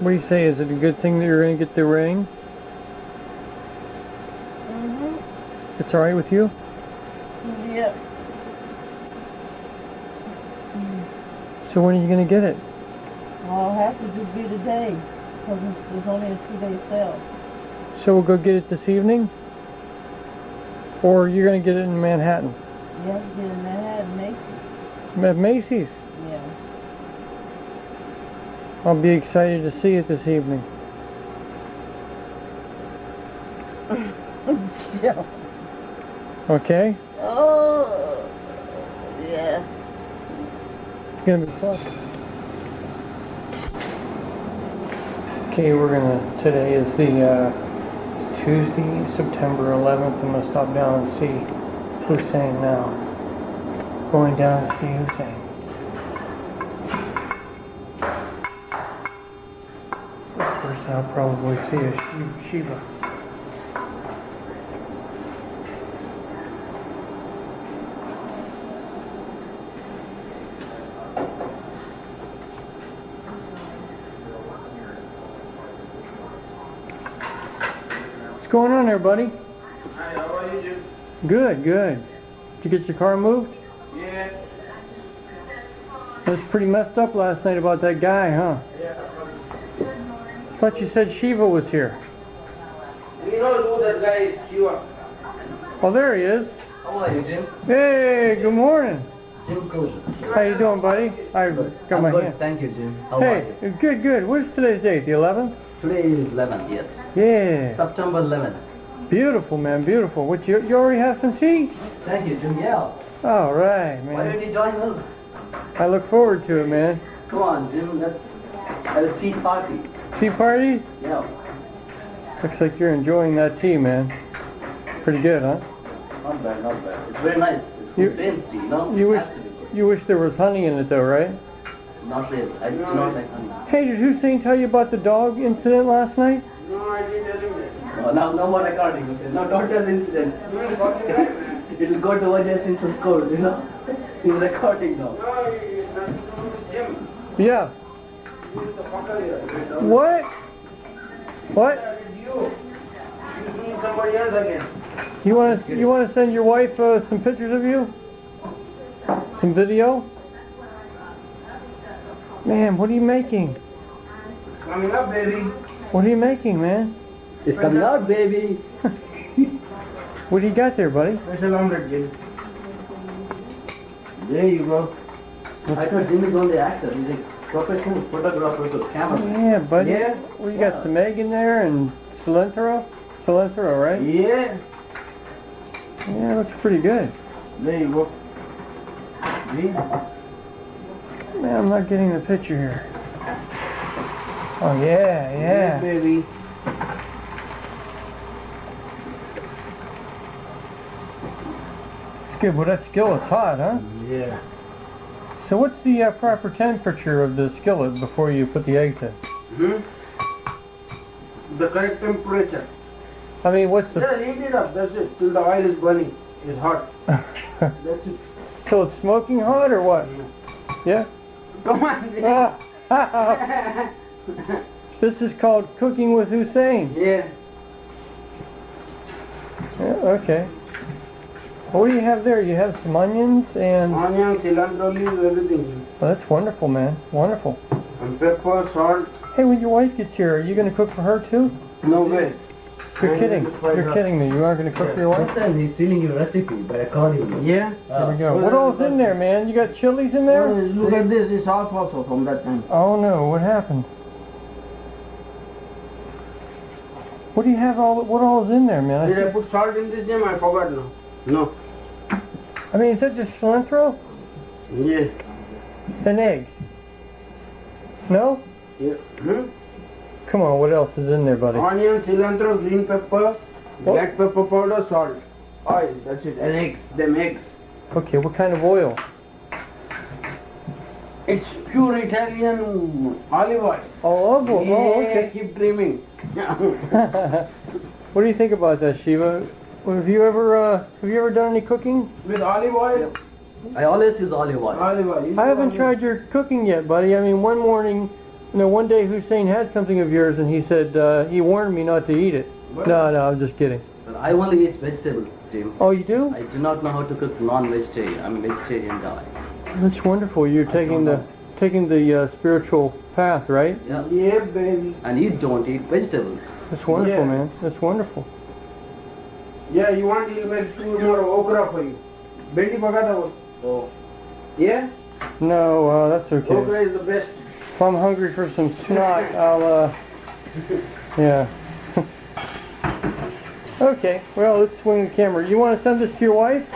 What do you say? Is it a good thing that you're going to get the rain? Mm-hmm. It's alright with you? Yeah. So when are you going to get it? Well, I'll have to do today, because it's only a 2-day sale. So we'll go get it this evening? Or you're going to get it in Manhattan? You have to get it in Manhattan, Macy's. At Macy's? Yeah. I'll be excited to see it this evening. Yeah. Okay? Oh, yeah. It's going to be fun. Okay, we're going to, today is the, Tuesday, September 11th. I'm going to stop down and see Hussein now. Going down to see Hussein. First I'll probably see a Shiva. What's going on there, buddy? Hi, how are you, Jim? Good, good. Did you get your car moved? Yeah. I was pretty messed up last night about that guy, huh? Yeah. Thought you said Shiva was here. You know who that guy is, Shiva. Oh, there he is. How are you, Jim? Hey, good morning. Jim Kosior. How you doing, buddy? I'm good, thank you, Jim. How are you? Good, good. What is today's date, the 11th? Today is 11th, yes. Yeah. September 11th. Beautiful, man, beautiful. What, you already have some tea? Thank you, Jim. Yeah. All right, man. Why don't you join us? I look forward to it, man. Come on, Jim. Let's have a tea party. Tea party? Yeah. Looks like you're enjoying that tea, man. Pretty good, huh? Not bad, not bad. It's very nice. It's Hussein's tea, no? You wish there was honey in it, though, right? Not really. I do not like honey. Hey, did Hussein tell you about the dog incident last night? No, I didn't tell him that. No, now no more recording. No, don't tell the incident. It'll go to one since it's cold, you know? He's recording now. No, it's nothing to do with Jim. Yeah. What? What? You need somebody else again. You want to send your wife some pictures of you? Some video? Man, what are you making? It's coming up, baby. What are you making, man? It's coming up, baby. What do you got there, buddy? Special omelet, Jim. There you go. I thought Jim is only an actor. He's a professional photographer with a camera. Yeah, buddy. Yeah. Well, you got some egg in there and cilantro. Cilantro, right? Yeah. Yeah, it looks pretty good. There you go. Yeah. Man, I'm not getting the picture here. Oh, yeah, yeah. Hey, baby. It's good. Well, that skillet is hot, huh? Yeah. So what's the proper temperature of the skillet before you put the eggs in? Mm-hmm. The correct temperature. I mean, what's the... Yeah, heat it up. That's it. Till the oil is burning. It's hot. That's it. So it's smoking hot or what? Yeah? Come on, Jim. This is called Cooking with Hussein. Yeah. Yeah, okay. What do you have there? You have some onions and... Onions, cilantro leaves, everything. Well, that's wonderful, man. Wonderful. And pepper, salt. Hey, when your wife gets here, are you going to cook for her, too? No way. You're kidding. You're kidding me. You aren't going to cook for your wife? Sometimes he's stealing your recipe by calling me. Yeah? There we go. What all's in there, man? You got chilies in there? Look at this. It's hot also from that time. Oh, no. What happened? What do you have all... What all's in there, man? Did I put salt in this, Jim? I forgot now. No. I mean, is that just cilantro? Yes. An egg? No? Yeah. Hmm? Come on, what else is in there, buddy? Onion, cilantro, green pepper, black pepper powder, salt, oil, that's it, and eggs, them eggs. Okay, what kind of oil? It's pure Italian olive oil. Oh, olive oil? Yeah, oh, okay. Keep dreaming. What do you think about that, Shiva? Have you ever done any cooking? With olive oil? Yeah. I always use olive oil. Olive oil. I haven't tried your cooking yet, buddy. I mean, one morning... You know, one day Hussein had something of yours, and he said, he warned me not to eat it. What? No, no, I'm just kidding. But I only eat vegetables, Jim. Oh, you do? I do not know how to cook non-vegetarian. I'm a vegetarian guy. That's wonderful. You're taking the spiritual path, right? Yeah. Yeah, baby. And you don't eat vegetables. That's wonderful, man. That's wonderful. Yeah, you want to eat vegetables, more okra for you. Bindi bagada was. Oh. Yeah? No, that's okay. Okra is the best. If I'm hungry for some snot, I'll, yeah. Okay, well, let's swing the camera. You want to send this to your wife?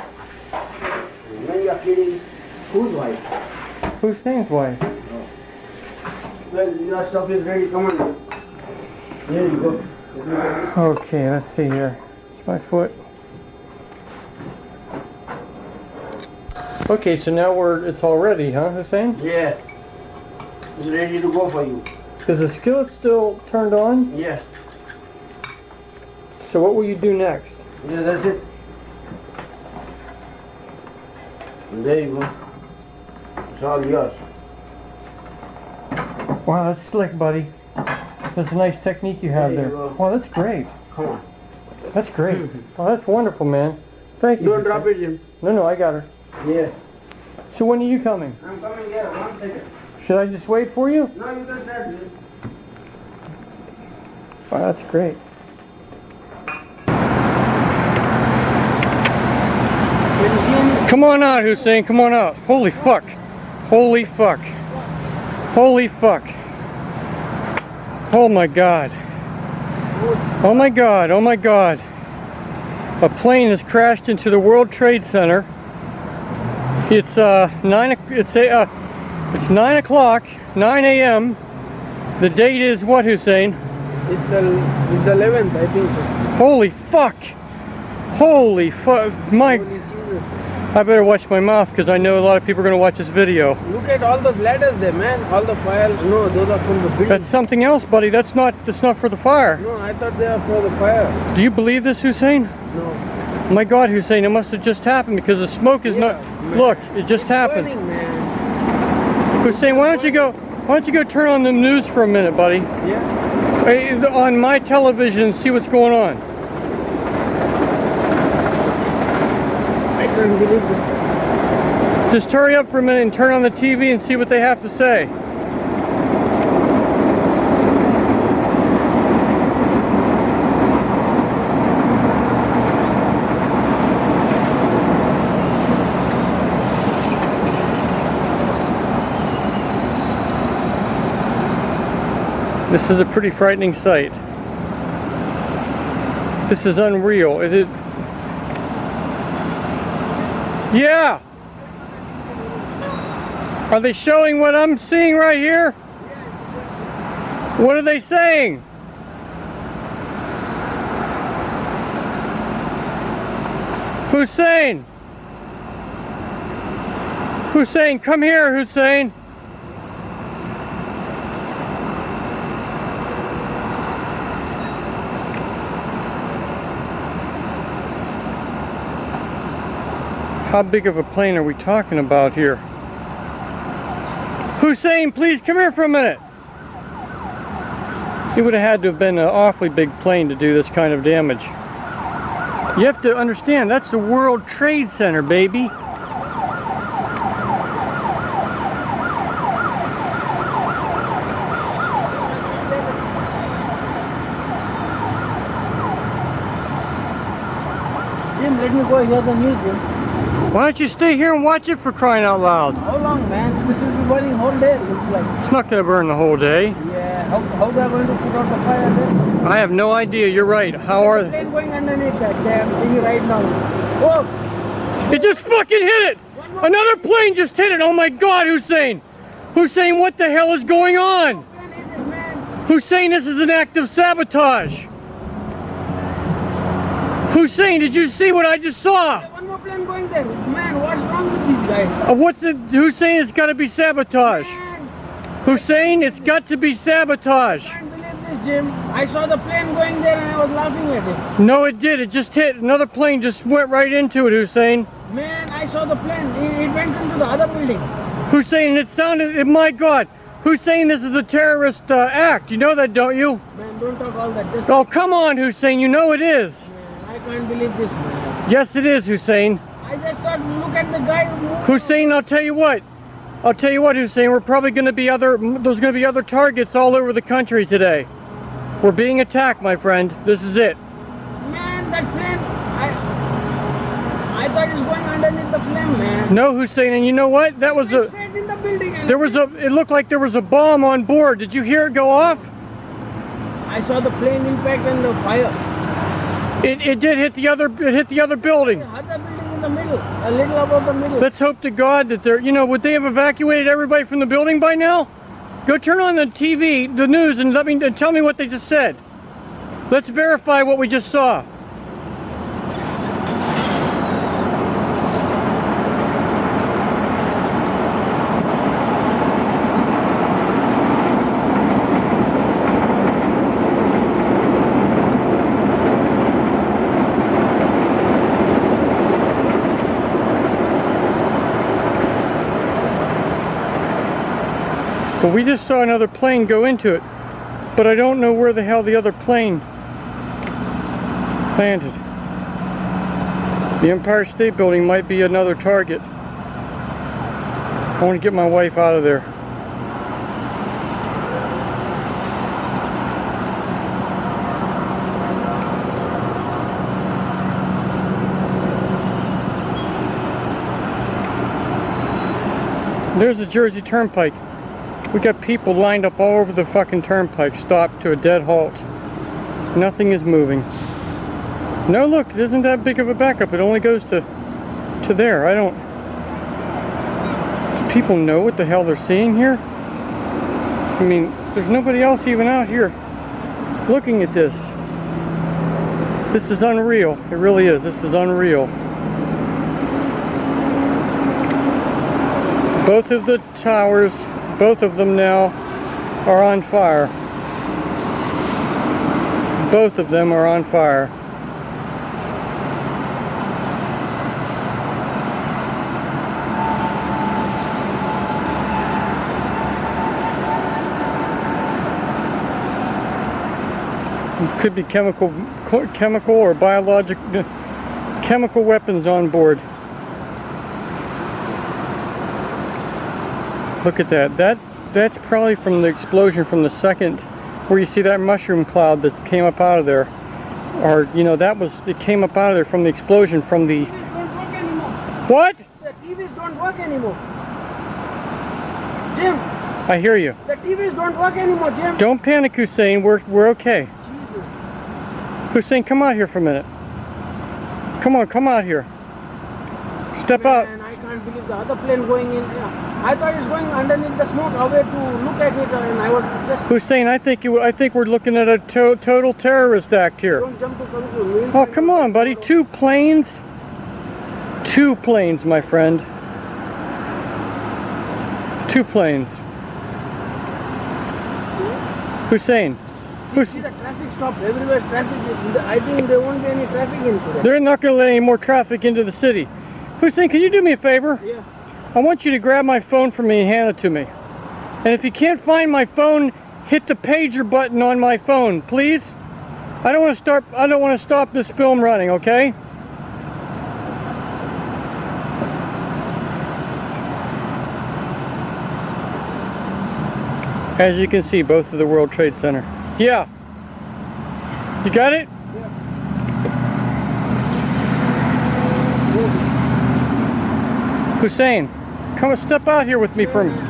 No, you are kidding. Whose wife? Hussein's wife. No. Well, your stuff is ready. Come on. Here you go. Okay, let's see here. It's my foot. Okay, so now it's all ready, huh, Hussein? Yeah. It's ready to go for you. Is the skillet still turned on? Yeah. So what will you do next? Yeah, that's it. And there you go. It's all yours. Wow, that's slick, buddy. That's a nice technique you have there. Wow, that's great. Come on. That's great. Oh, that's wonderful, man. Thank you. Don't drop it, Jim. No, no, I got her. Yeah. So when are you coming? I'm coming, yeah, 1 second. Should I just wait for you? No, you can start, Jim. Wow, that's great. Come on out, Hussein. Come on out. Holy fuck. Holy fuck. Holy fuck. Oh my god. Oh my god. Oh my god. A plane has crashed into the World Trade Center. It's 9 o'clock. 9 a.m. The date is what, Hussein? It's the 11th, I think so. Holy fuck. Holy fuck. My. I better watch my mouth because I know a lot of people are going to watch this video. Look at all those ladders there, man. All the fire. No, those are from the building. That's something else, buddy. That's not for the fire. No, I thought they were for the fire. Do you believe this, Hussein? No. My God, Hussein, it must have just happened because the smoke is not. Man. Look, it just happened. Burning, man. Hussein, why don't you go turn on the news for a minute, buddy? Yeah. Hey, on my television, see what's going on. Just hurry up for a minute and turn on the TV and see what they have to say. This is a pretty frightening sight. This is unreal. It Yeah! Are they showing what I'm seeing right here? What are they saying? Hussein! Hussein, come here, Hussein! How big of a plane are we talking about here? Hussein, please come here for a minute. It would have had to have been an awfully big plane to do this kind of damage. You have to understand, that's the World Trade Center, baby. Jim, let me go hear the news, Jim. Why don't you stay here and watch it, for crying out loud? How long, man? This will be burning the whole day, it looks like. It's not going to burn the whole day. Yeah, how they are going to put out the fire then? I have no idea, you're right. How are they? There's a plane going underneath that damn thing right now. Whoa! It just fucking hit it! Another plane just hit it! Oh my God, Hussein! Hussein, what the hell is going on? Hussein, this is an act of sabotage! Hussein, did you see what I just saw? Going there. Man, what's wrong with these guys? Hussein, it's got to be sabotage. Man. Hussein, it's got to be sabotage. I can't believe this, Jim. I saw the plane going there and I was laughing at it. No, it did. It just hit. Another plane just went right into it, Hussein. Man, I saw the plane. It went into the other building. Hussein, it sounded, my God, Hussein, this is a terrorist act. You know that, don't you? Man, don't talk all that. Just oh, come on, Hussein. You know it is. Man, I can't believe this, man. Yes, it is, Hussein. I just thought, look at the guy who moved. Hussein, I'll tell you what. I'll tell you what, Hussein. We're probably going to be there's going to be other targets all over the country today. We're being attacked, my friend. This is it. Man, that plane. I thought it was going underneath the plane, man. No, Hussein, and you know what? That was a... in the building. There was a... It looked like there was a bomb on board. Did you hear it go off? I saw the plane impact and the fire. It did hit the other... It hit the other building. The other building in the middle. A little above the middle. Let's hope to God that they're... You know, would they have evacuated everybody from the building by now? Go turn on the TV, the news, and tell me what they just said. Let's verify what we just saw. We just saw another plane go into it, but I don't know where the hell the other plane landed. The Empire State Building might be another target. I want to get my wife out of there. There's the Jersey Turnpike. We got people lined up all over the fucking turnpike, stopped to a dead halt. Nothing is moving. No, look, it isn't that big of a backup. It only goes to there. I don't... Do people know what the hell they're seeing here? I mean, there's nobody else even out here looking at this. This is unreal. It really is. This is unreal. Both of the towers... Both of them now are on fire. Both of them are on fire. It could be chemical or biological, chemical weapons on board. Look at that. That's probably from the explosion from the second, where you see that mushroom cloud that came up out of there. Or, you know, that was, it came up out of there from the explosion from the... TVs don't work anymore. What? The TVs don't work anymore. Jim. I hear you. The TVs don't work anymore, Jim. Don't panic, Hussein. We're okay. Jesus. Hussein, come out here for a minute. Come on, come out here. Step out. Man, I can't believe the other plane going in there. I thought it was going underneath the smoke away to look at it, and I was just... Hussein, I think we're looking at a total terrorist act here. Don't jump to conclusion. Oh, come on, buddy. Two planes? Two planes, my friend. Two planes. Hussein. You see the traffic stop everywhere. Traffic. I think there won't be any traffic in today. They're not going to let any more traffic into the city. Hussein, can you do me a favor? Yeah. I want you to grab my phone for me and hand it to me. And if you can't find my phone, hit the pager button on my phone, please. I don't want to stop this film running, okay? As you can see, both of the World Trade Center. Yeah. You got it? Yeah. Hussein. Come step out here with me for a minute.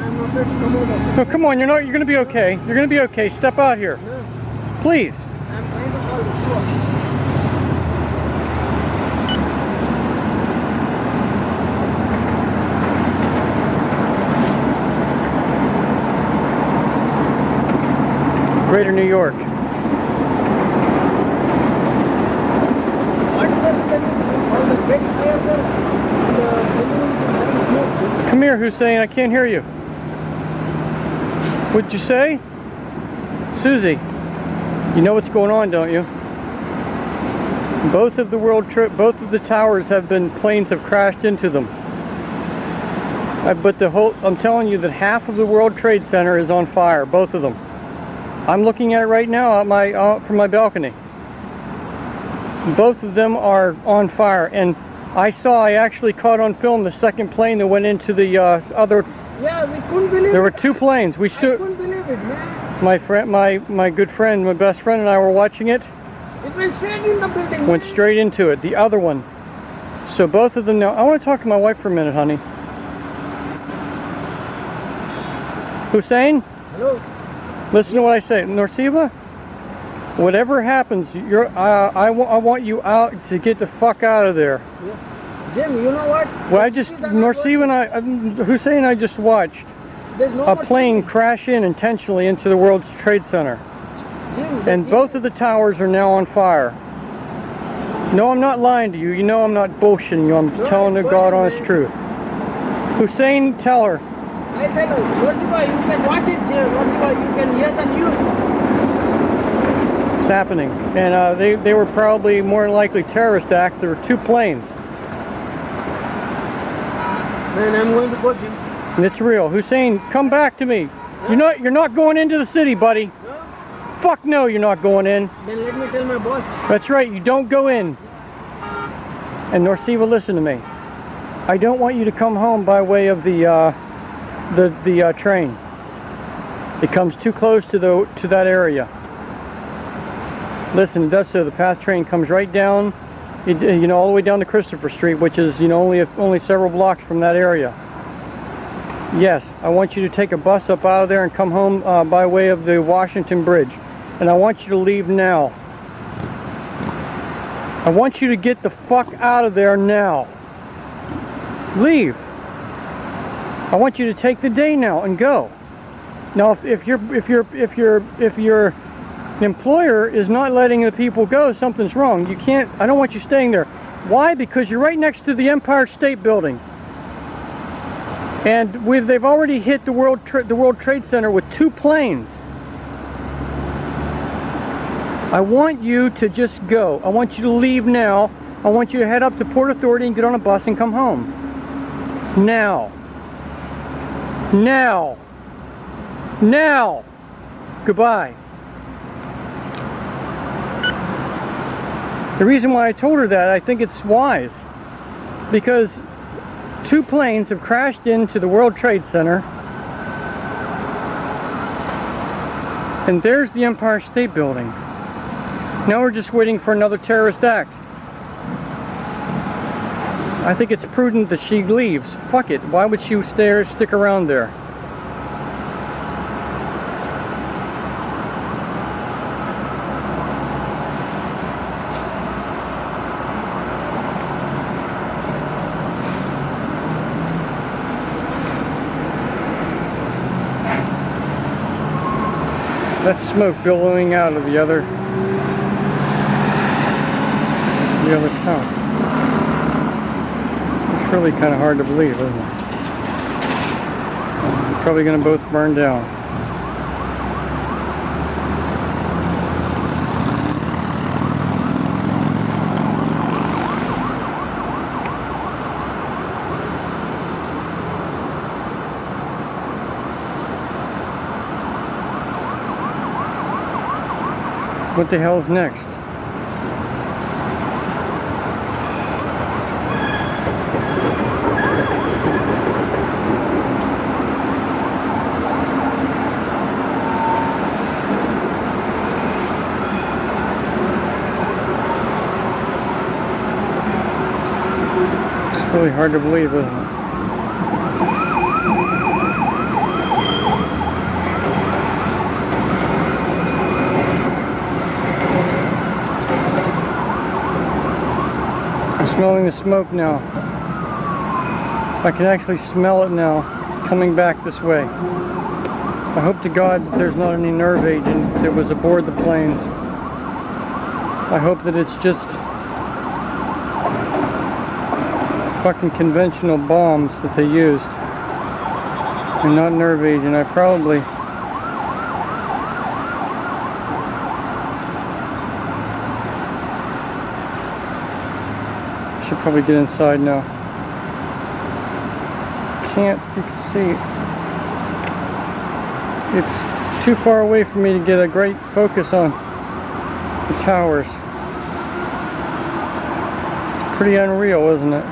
No, come on, you're going to be okay. You're going to be okay. Step out here. Please. Greater New York. Come here, Hussein, I can't hear you. What'd you say? Susie, you know what's going on, don't you? Both of the towers have bplanes have crashed into them. But the whole, I'm telling you that half of the World Trade Center is on fire, both of them. I'm looking at it right now at my, from my balcony. Both of them are on fire, and I actually caught on film the second plane that went into the other. Yeah, we couldn't believe it. There were two planes. We stood. I couldn't believe it, man. My friend, my good friend, my best friend, and I were watching it. It went straight in the building. Went straight into it. The other one. So both of them now. I want to talk to my wife for a minute, honey. Hussein. Hello. Listen to what I say, Narciva. Whatever happens, you're, I want you out to get the fuck out of there. Yeah. Jim, you know what? Well, I just, Narciva and Hussein and I just watched a plane crash in intentionally into the World Trade Center. Jim, and both of the towers are now on fire. No, I'm not lying to you. You know I'm not bullshitting you. I'm telling the God honest truth. Hussein, tell her. I tell her, Narciva, you can watch it, Jim. Narciva, you can hear the news. Happening, and they were probably more than likely terrorist acts. There were two planes. Man, I'm going to go, Jim. And it's real. Hussein, come back to me. Huh? You're not going into the city, buddy. No? Fuck no, you're not going in. Then let me tell my boss. That's right, you don't go in. And Narciva, listen to me. I don't want you to come home by way of the train. It comes too close to that area. Listen, it does so. The PATH train comes right down, you know, all the way down to Christopher Street, which is, you know, only several blocks from that area. Yes, I want you to take a bus up out of there and come home by way of the Washington Bridge. And I want you to leave now. I want you to get the fuck out of there now. Leave. I want you to take the day now and go. Now, if you're the employer is not letting the people go, something's wrong. You can't, I don't want you staying there. Why? Because you're right next to the Empire State Building. And they've already hit the World Trade Center with two planes. I want you to just go. I want you to leave now. I want you to head up to Port Authority and get on a bus and come home. Now. Now. Now. Goodbye. The reason why I told her that, I think it's wise, because two planes have crashed into the World Trade Center, and there's the Empire State Building. Now we're just waiting for another terrorist act. I think it's prudent that she leaves. Fuck it. Why would she stay or stick around there? That's smoke billowing out of the other town. It's really kind of hard to believe, isn't it? Probably going to both burn down. What the hell's next? It's really hard to believe, isn't it? Smelling the smoke now. I can actually smell it now, coming back this way. I hope to God there's not any nerve agent that was aboard the planes. I hope that it's just fucking conventional bombs that they used, and not nerve agent. I probably should probably get inside now. you can see it. It's too far away for me to get a great focus on the towers. It's pretty unreal, isn't it?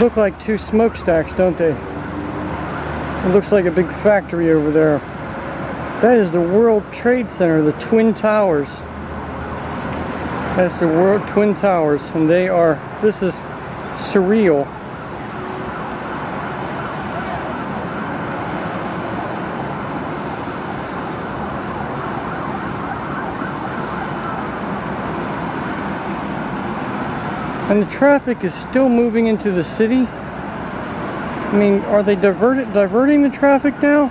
Look like two smokestacks, don't they? It looks like a big factory over there. That is the World Trade Center, the Twin Towers. That's the World Twin Towers, and they are, this is surreal. And the traffic is still moving into the city. I mean, are they diverting the traffic now?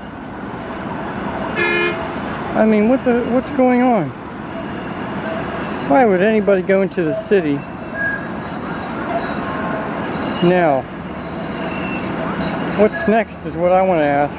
I mean, what's going on? Why would anybody go into the city now? What's next is what I want to ask.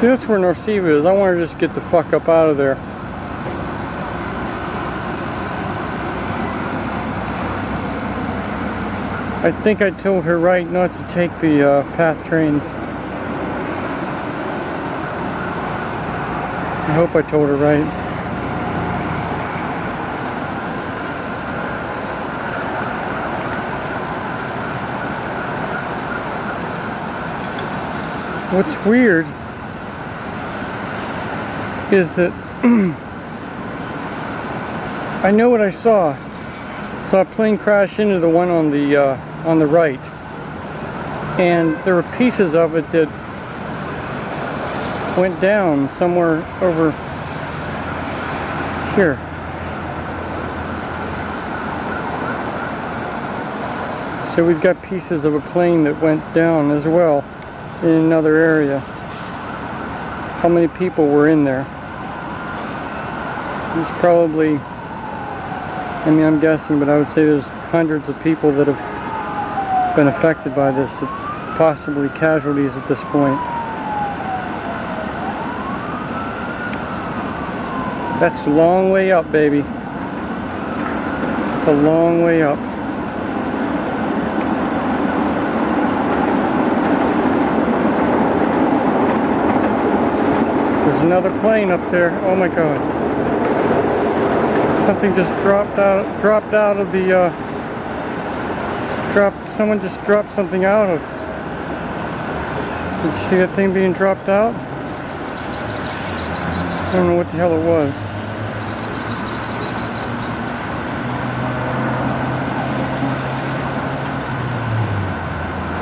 See, that's where Narciva is. I want to just get the fuck up out of there. I think I told her right not to take the PATH trains. I hope I told her right. What's weird is that I know what I saw. Saw a plane crash into the one on the right, and there were pieces of it that went down somewhere over here. So we've got pieces of a plane that went down as well in another area. How many people were in there? There's probably, I mean, I'm guessing, but I would say there's hundreds of people that have been affected by this, possibly casualties at this point. That's a long way up, baby. It's a long way up. There's another plane up there. Oh my God. Something just dropped out of the someone just dropped something out of. Did you see that thing being dropped out? I don't know what the hell it was.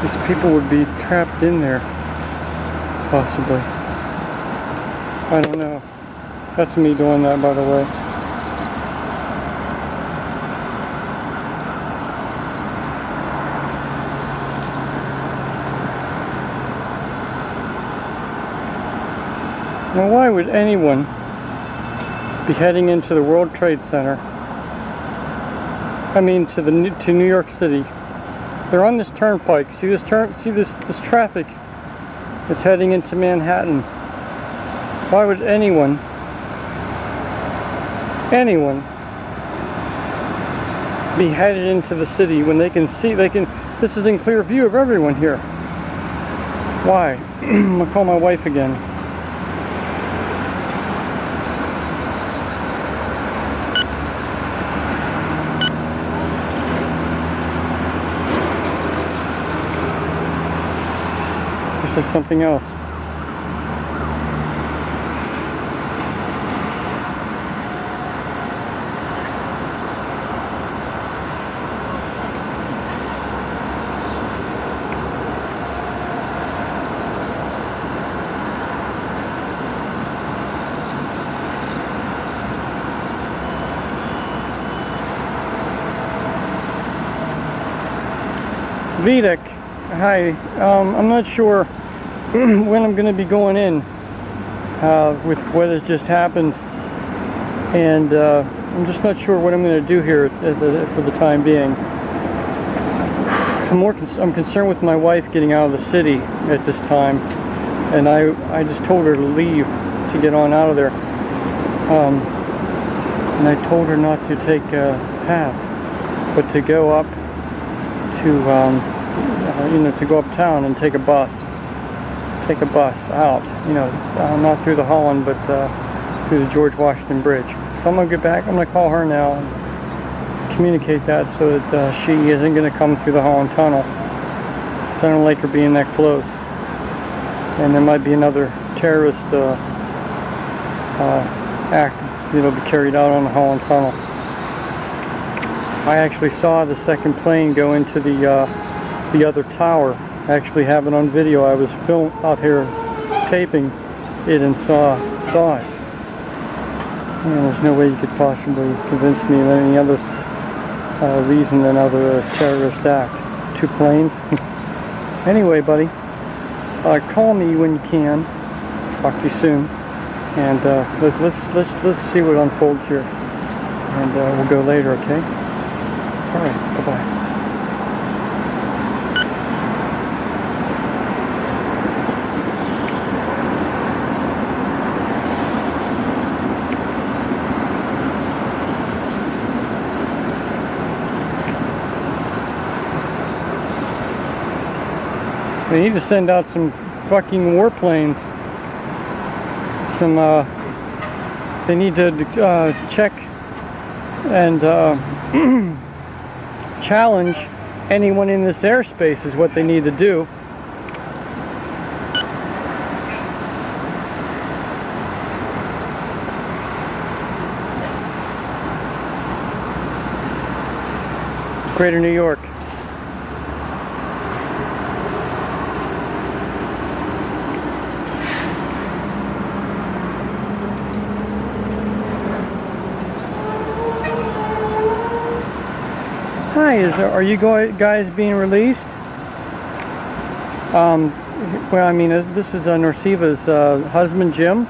These people would be trapped in there, possibly. I don't know. That's me doing that, by the way. Now, why would anyone be heading into the World Trade Center? I mean, to New York City. They're on this turnpike. See this this traffic is heading into Manhattan. Why would anyone be headed into the city when they can see this is in clear view of everyone here? Why? I'm gonna call my wife again. Is something else. Vedic, hi. I'm not sure when I'm going to be going in. with what has just happened, and I'm just not sure what I'm going to do here for the time being. I'm concerned with my wife getting out of the city at this time, and I just told her to leave, to get on out of there, and I told her not to take PATH, but to go up to to go uptown and take a bus. Take a bus out, not through the Holland, but through the George Washington Bridge. So I'm gonna get back. I'm gonna call her now and communicate that so that she isn't gonna come through the Holland Tunnel. So I don't like her being that close. And there might be another terrorist act that'll be carried out on the Holland Tunnel. I actually saw the second plane go into the other tower. I actually have it on video. I was filming out here, taping it, and saw it. And there's no way you could possibly convince me of any other reason than another terrorist act. Two planes. Anyway, buddy, call me when you can. Talk to you soon, and let's see what unfolds here, and we'll go later. Okay. All right. Bye bye. They need to send out some fucking warplanes. They need to check and challenge anyone in this airspace is what they need to do. Greater New York. Are you guys being released? Well, I mean, this is Narciva's husband, Jim.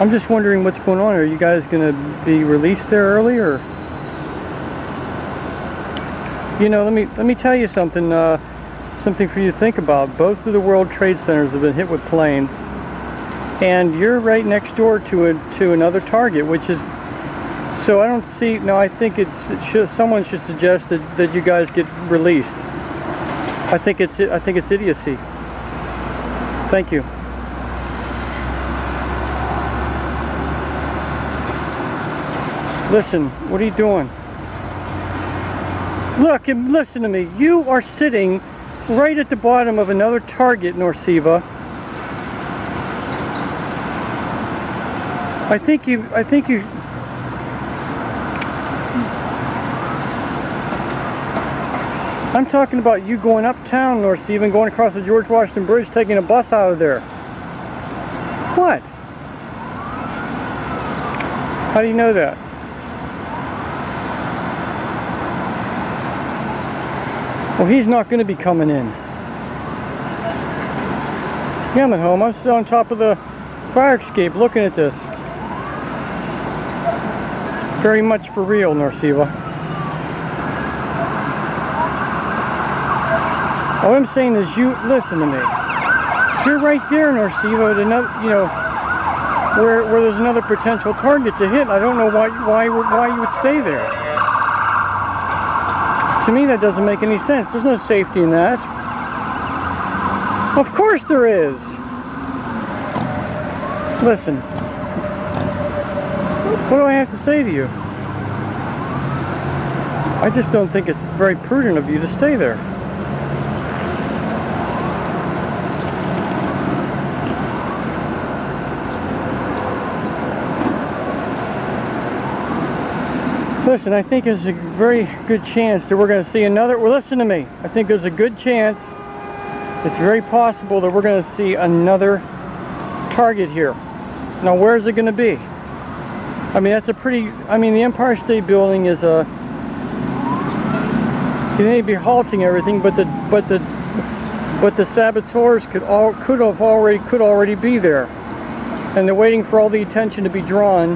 I'm just wondering what's going on. Are you guys going to be released there early, or? You know, let me tell you something. Something for you to think about. Both of the World Trade Centers have been hit with planes, and you're right next door to another target, which is. So I don't see. No, I think someone should suggest that you guys get released. I think it's idiocy. Thank you. Listen, what are you doing? Look and listen to me. You are sitting right at the bottom of another target, Narciva. I think you. I'm talking about you going uptown, Narciva, and going across the George Washington Bridge, taking a bus out of there. What? How do you know that? Well, he's not going to be coming in. Yeah, I'm at home. I'm still on top of the fire escape looking at this. Very much for real, Narciva. All I'm saying is, you listen to me. You're right there, Narciva, at another, where there's another potential target to hit. I don't know why you would stay there. To me, that doesn't make any sense. There's no safety in that. Of course there is. Listen. What do I have to say to you? I just don't think it's very prudent of you to stay there. Listen, I think there's a very good chance that we're going to see another. Well, listen to me. I think there's a good chance. It's very possible that we're going to see another target here. Now, where is it going to be? I mean, that's a pretty. I mean, the Empire State Building is a. They may be halting everything, but the saboteurs could already be there. and they're waiting for all the attention to be drawn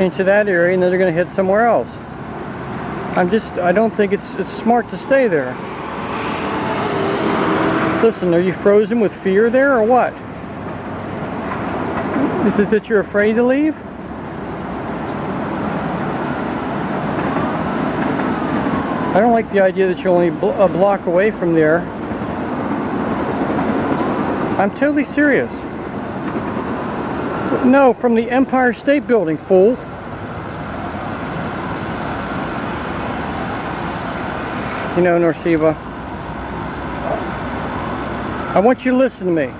into that area, and then they're going to hit somewhere else. I don't think it's smart to stay there. Listen, are you frozen with fear there or what? Is it that you're afraid to leave? I don't like the idea that you're only a block away from there. I'm totally serious. No, from the Empire State Building, fool. You know, Narciva, I want you to listen to me.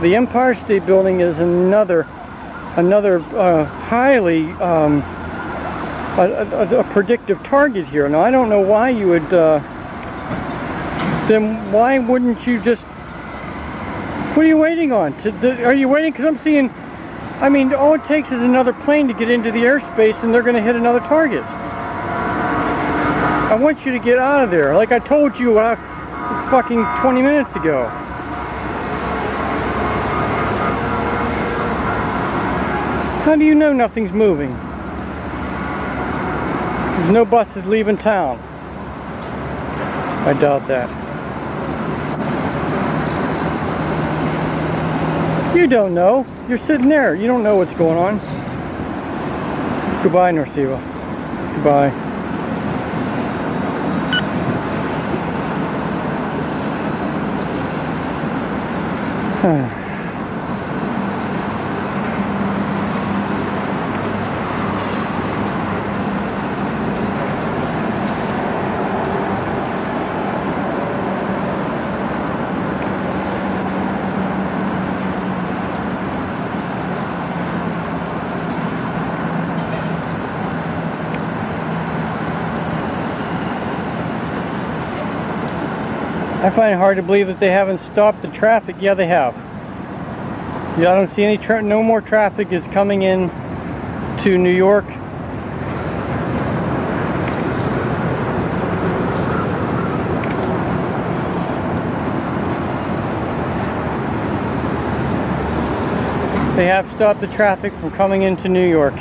The Empire State Building is another highly a predictive target here. Now, I don't know why you would, then why wouldn't you just, what are you waiting on? Are you waiting? Because I'm seeing, I mean, all it takes is another plane to get into the airspace and they're going to hit another target. I want you to get out of there, like I told you fucking 20 minutes ago. How do you know nothing's moving? There's no buses leaving town. I doubt that. You don't know. You're sitting there. You don't know what's going on. Goodbye, Narciva. Goodbye. I find it hard to believe that they haven't stopped the traffic. Yeah, they have. Yeah, I don't see any no more traffic is coming in to New York. They have stopped the traffic from coming into New York.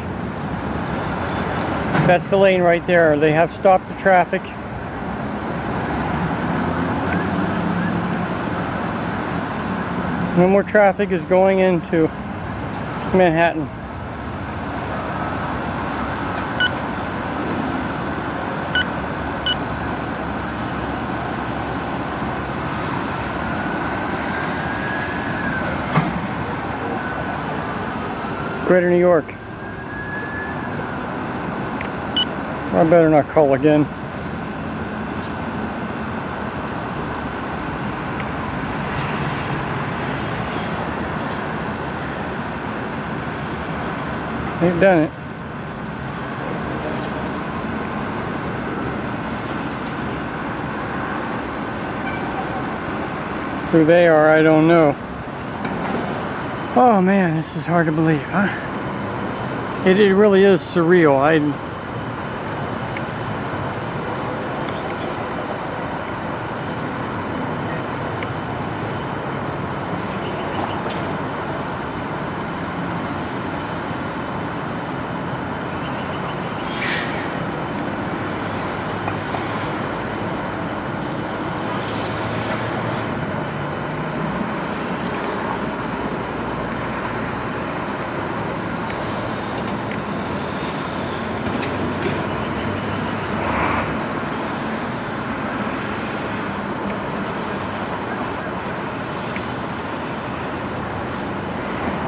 That's the lane right there. They have stopped the traffic. No more traffic is going into Manhattan. Greater New York. I better not call again. They've done it. Who they are, I don't know. Oh man, this is hard to believe, huh? It really is surreal.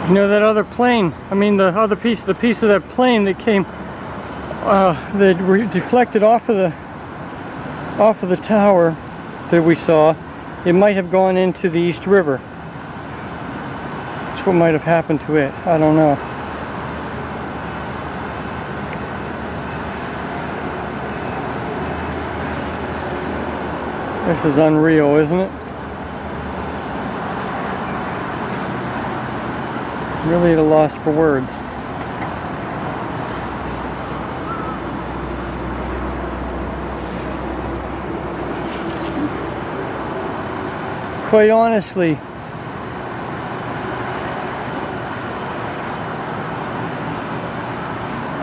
You know that other plane, I mean the other piece, the piece of that plane that came, that deflected off of the tower that we saw, it might have gone into the East River. That's what might have happened to it, I don't know. This is unreal, isn't it? Really at a loss for words. Quite honestly,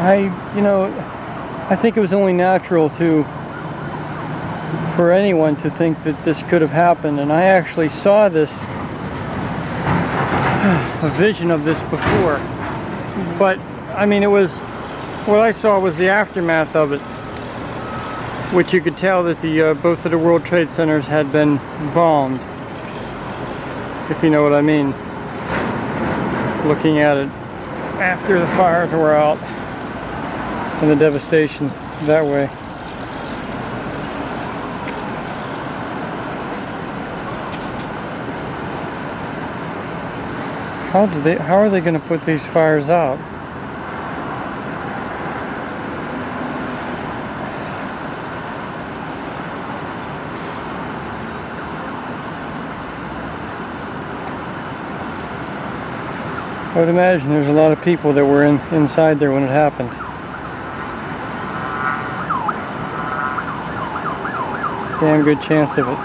I think it was only natural for anyone to think that this could have happened, and I actually saw this, a vision of this before. But, I mean, what I saw was the aftermath of it, which you could tell that both of the World Trade Centers had been bombed, if you know what I mean, looking at it after the fires were out and the devastation that way. How are they going to put these fires out? I would imagine there's a lot of people that were inside there when it happened. Damn good chance of it.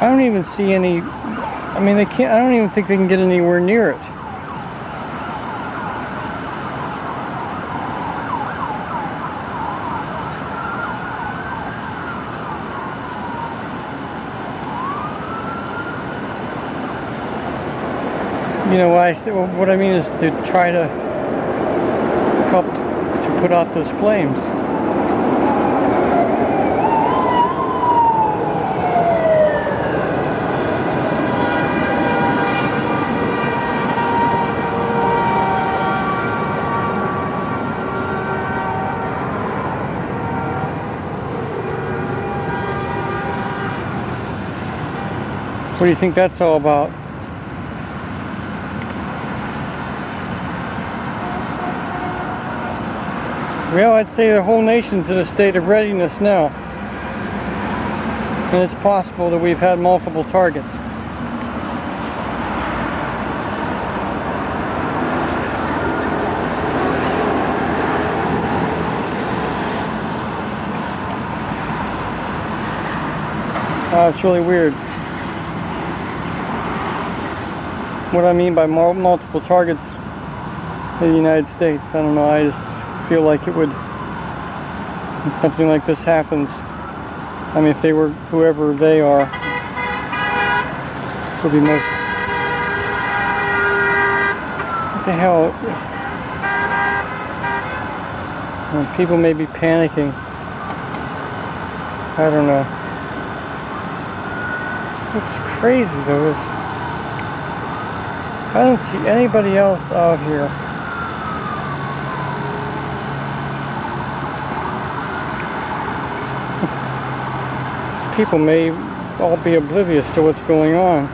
I don't even see any. I mean, they can't. I don't even think they can get anywhere near it. You know, what I mean is to try to help to put out those flames. What do you think that's all about? Well, I'd say the whole nation's in a state of readiness now. And it's possible that we've had multiple targets. Oh, it's really weird. What I mean by multiple targets in the United States, I don't know, I just feel like it would, if something like this happens, I mean, if they were, whoever they are, it would be most, what the hell, I mean, people may be panicking, I don't know, it's crazy though, I don't see anybody else out here. People may all be oblivious to what's going on.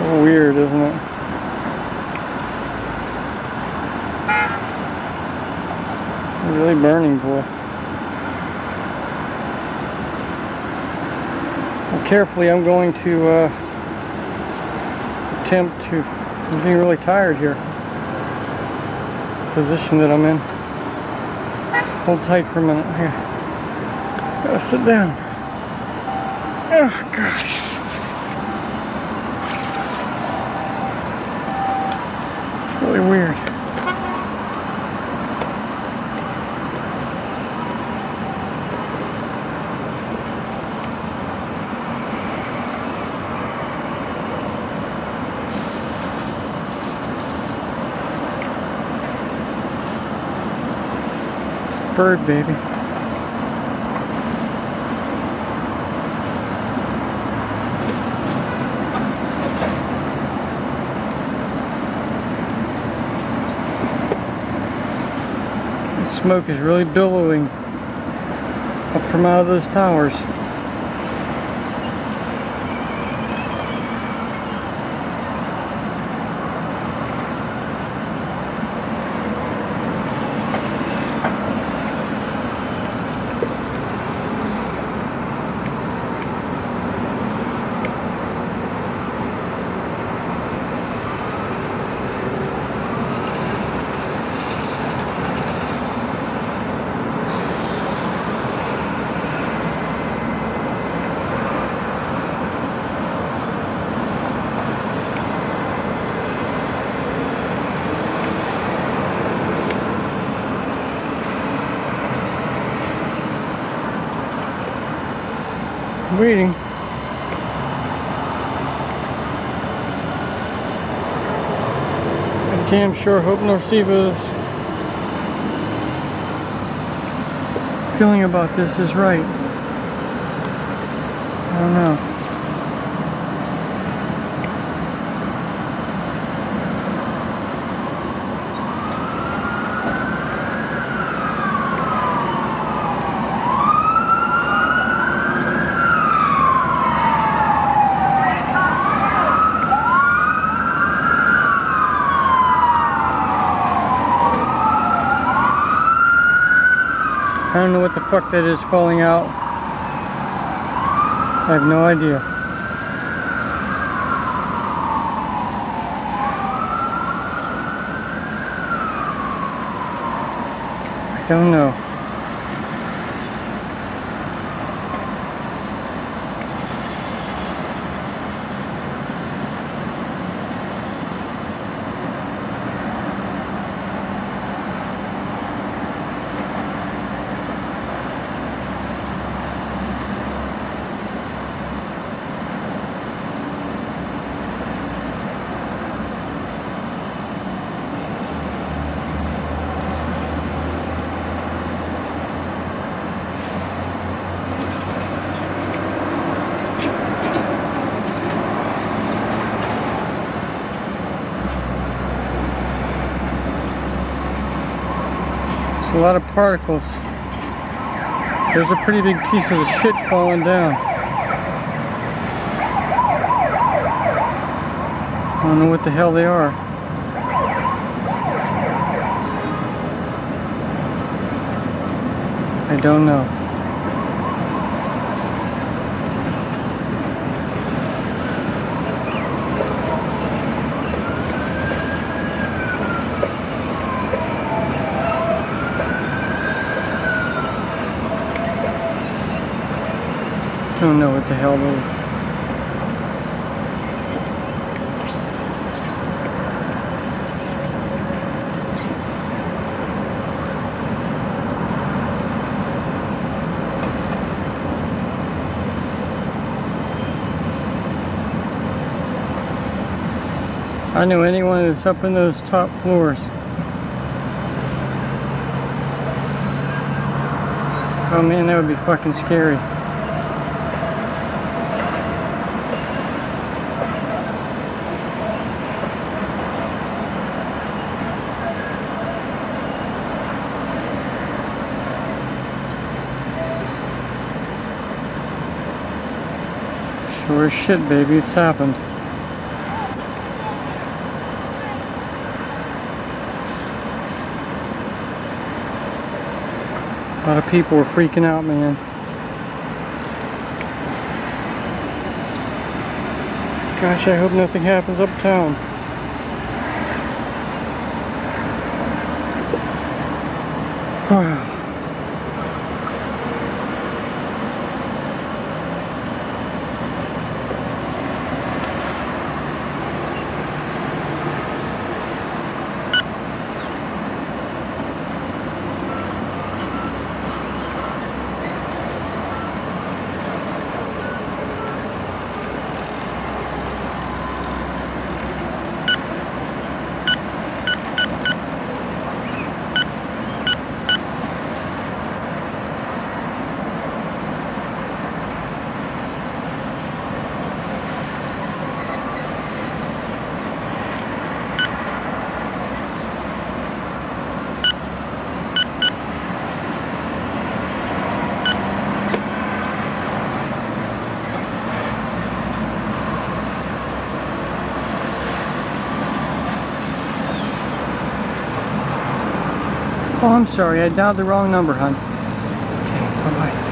So weird, isn't it? It's really burning, boy. Well, carefully, I'm going to attempt to. I'm getting really tired here. Position that I'm in. Hold tight for a minute here. Gotta sit down. Oh gosh. It's really weird. Bird, baby. The smoke is really billowing up from out of those towers. waiting. I damn sure hope Narciva's feeling about this is right. I don't know. I don't know what the fuck that is falling out. I have no idea. I don't know. A lot of particles. There's a pretty big piece of the shit falling down. I don't know what the hell they are. I don't know. I don't know what the hell those are. I know anyone that's up in those top floors. Oh man, that would be fucking scary. Sure as shit, baby, it's happened. A lot of people were freaking out, man. Gosh, I hope nothing happens uptown. Wow. Oh, I'm sorry, I dialed the wrong number, hon. Okay, bye-bye.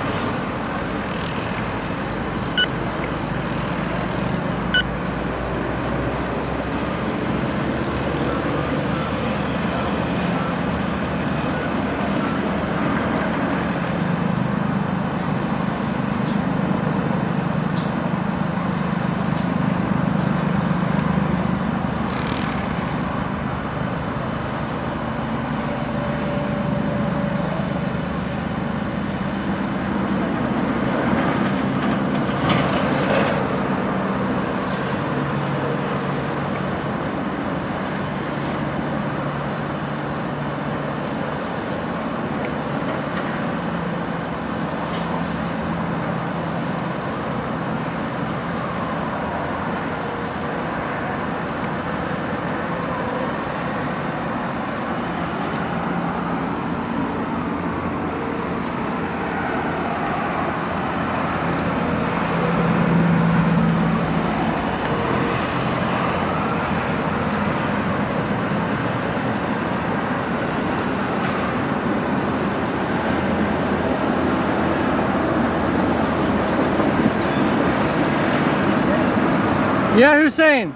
Yeah, Hussein. The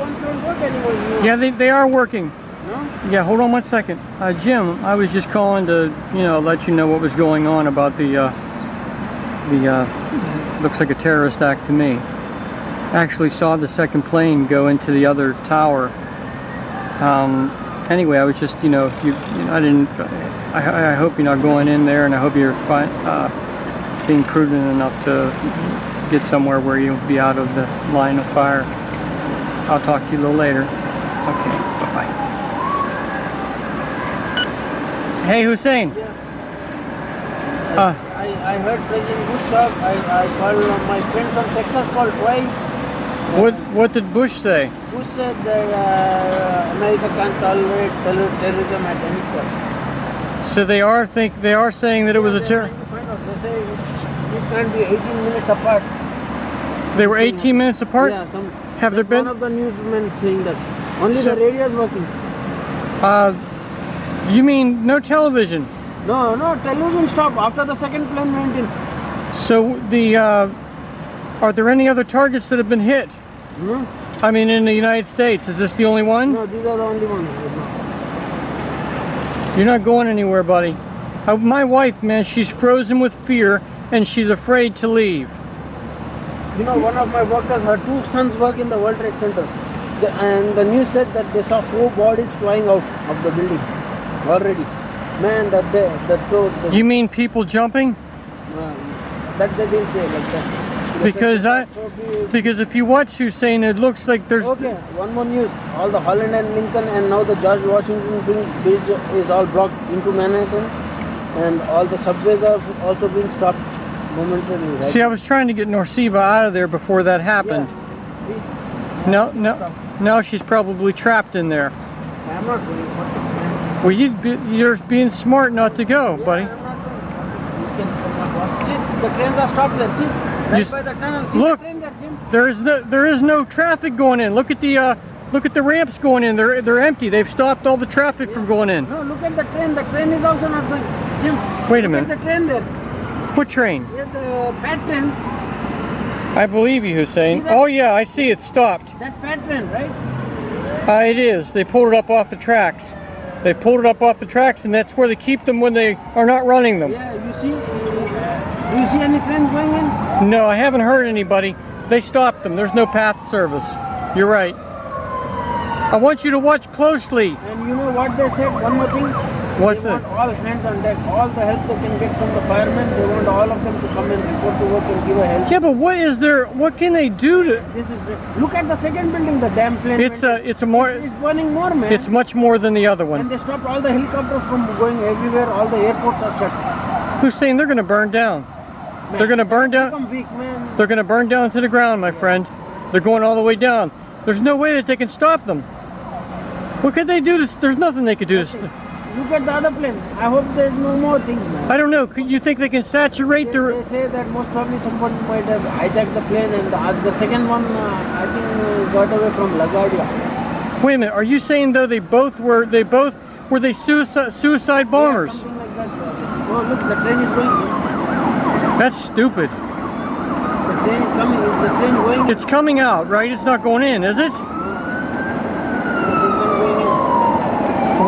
phones don't work anymore. Yeah, they are working. No? Yeah, hold on one second. Jim, I was just calling to, you know, let you know what was going on about the looks like a terrorist act to me. Actually saw the second plane go into the other tower. Anyway, I was just, you know, I hope you're not going in there, and I hope you're being prudent enough to get somewhere where you'll be out of the line of fire. I'll talk to you a little later. Okay, bye-bye. Hey, Hussein. Yeah. I heard President Bush talk. I called my friend from Texas, called twice. What did Bush say? Bush said that America can't tolerate terrorism at any cost. So they are saying that it was a terror. They say it can't be 18 minutes apart. They were 18 minutes apart? Yeah. Have there been? One of the newsmen saying that. Only the radio is working. You mean no television? No, television stopped after the second plane went in. So the are there any other targets that have been hit? No. I mean, in the United States, is this the only one? No, these are the only ones. You're not going anywhere, buddy. My wife, man, she's frozen with fear, and she's afraid to leave. You know, one of my workers, her two sons work in the World Trade Center. And the news said that they saw 4 bodies flying out of the building already. Man, that day, that told... You mean people jumping? That they didn't say like that. Because if you watch Hussein, it looks like there's... Okay, one more news. All the Holland and Lincoln, and now the George Washington Bridge is all blocked into Manhattan, and all the subways are also being stopped momentarily. Right? See, I was trying to get Narciva out of there before that happened. Yeah. No, she's probably trapped in there. I'm not going. Well, you're being smart not to go, buddy. I'm not going. See, the trains are stopped there, see? Right by the tunnel. See, look, there is no traffic going in. Look at the ramps going in. They're empty. They've stopped all the traffic from going in. No, look at the train. The train is also not going. Jim, wait a minute. Look at the train there. What train? Yeah, the PATH train. I believe you, Hussein. Oh yeah, I see it stopped. That PATH train, right? It is. They pulled it up off the tracks. They pulled it up off the tracks, and that's where they keep them when they are not running them. Yeah, you see. Do you see any trains going in? No, I haven't heard anybody. They stopped them. There's no PATH service. You're right. I want you to watch closely. And you know what they said? One more thing. What's that? They want all hands on deck. All the help they can get from the firemen, they want all of them to come and report to work and give a help. Yeah, but what is there? What can they do to... This is... Look at the second building, the damn plane. It's burning more, man. It's much more than the other one. And they stopped all the helicopters from going everywhere. All the airports are shut. Hussein, they're going to burn down. Man, they're going to burn down. Weak, they're going to burn down to the ground, my friend. They're going all the way down. There's no way that they can stop them. What could they do? There's nothing they could do. Look at the other plane. I hope there's no more things, man. I don't know. You think they can saturate the... They say that most probably somebody might have hijacked the plane, and the second one, I think, got away from LaGuardia. Wait a minute. Are you saying, though, were they suicide bombers? Yeah, something like that. Oh, look, the train is going... That's stupid. The train is coming. Is the train going? It's coming out, right? It's not going in, is it? No.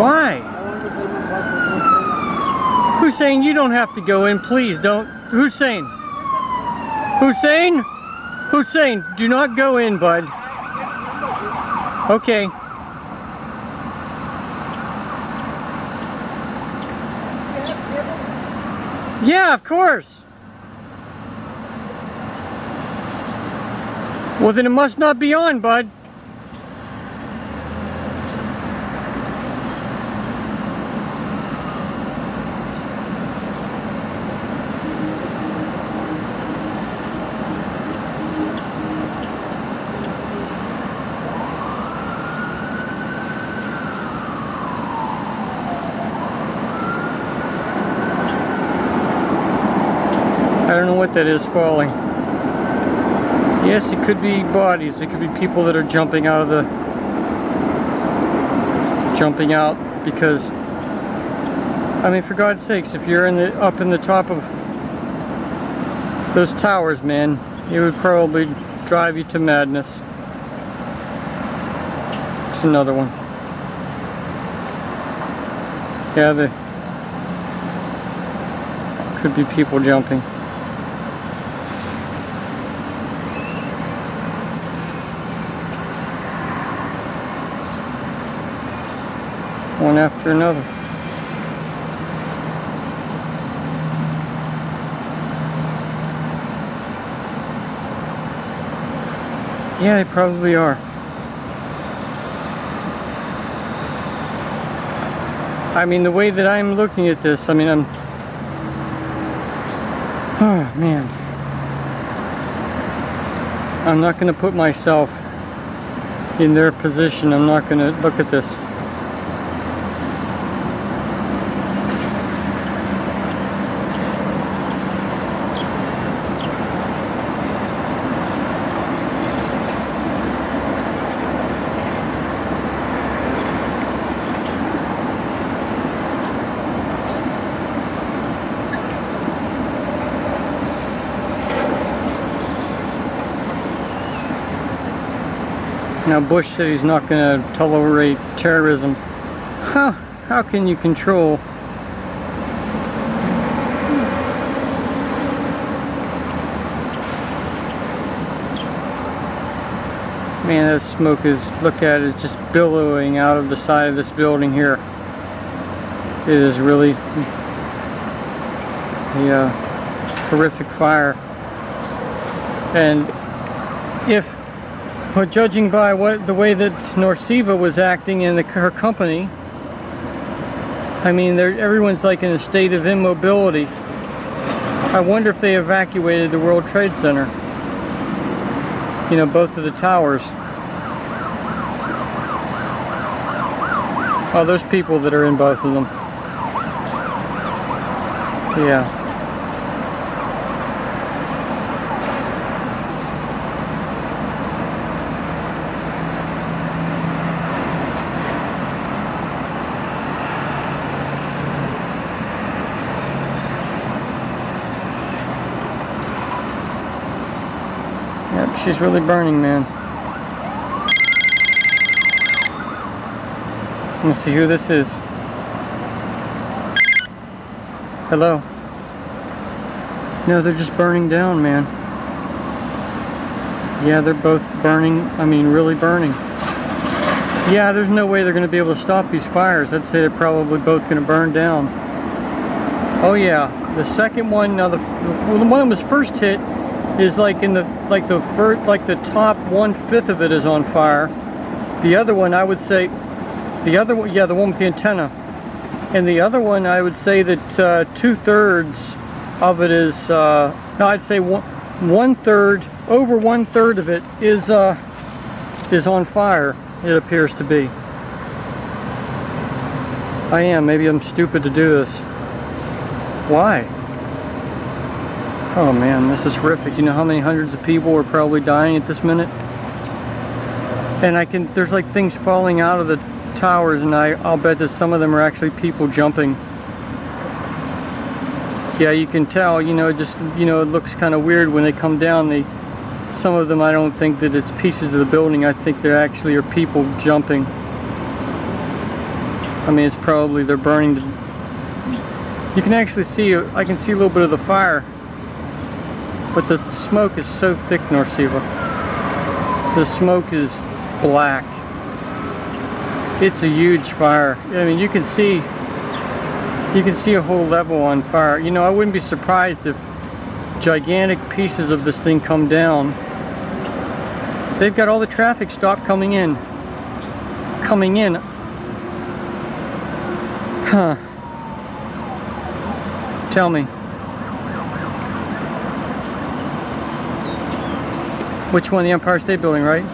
Why? Hussein, you don't have to go in. Please don't. Hussein. Hussein? Hussein, do not go in, bud. Okay. Yeah, of course. Well, then it must not be on, bud. I don't know what that is falling. Yes, it could be bodies. It could be people that are jumping out because, I mean, for God's sakes, if you're up in the top of those towers, man, it would probably drive you to madness. That's another one. Yeah, there could be people jumping. One after another. Yeah, they probably are. I mean, the way that I'm looking at this, I mean, I'm... Oh, man. I'm not going to put myself in their position. I'm not going to look at this. Now Bush said he's not going to tolerate terrorism. Huh, how can you control? Man, that smoke is, look at it, just billowing out of the side of this building here. It is really the horrific fire. And if... Well, judging by the way that Narciva was acting in her company, I mean, everyone's like in a state of immobility. I wonder if they evacuated the World Trade Center. You know, both of the towers. Oh, there's people that are in both of them. Yeah. She's really burning, man. Let's see who this is. Hello. No, they're just burning down, man. Yeah, they're both burning. I mean, really burning. Yeah, there's no way they're going to be able to stop these fires. I'd say they're probably both going to burn down. Oh yeah, the second one. Now the one that was first hit is like in the like the top 1/5 of it is on fire. The other one, I would say, the other one, yeah, the one with the antenna, and the other one, I would say that 2/3 of it is. No, I'd say one third, over 1/3 of it is on fire. It appears to be. I am. Maybe I'm stupid to do this. Why? Oh man, this is horrific. You know how many hundreds of people are probably dying at this minute? And I can, there's like things falling out of the towers, and I'll bet that some of them are actually people jumping. Yeah, you can tell, you know, just, you know, it looks kind of weird when they come down. Some of them, I don't think that it's pieces of the building. I think there actually are people jumping. I mean, it's probably, they're burning. You can actually see, I can see a little bit of the fire. But the smoke is so thick, Narciva. The smoke is black. It's a huge fire. I mean, you can see a whole level on fire. You know, I wouldn't be surprised if gigantic pieces of this thing come down. They've got all the traffic stopped coming in. Huh. Tell me. Which one? The Empire State Building, right?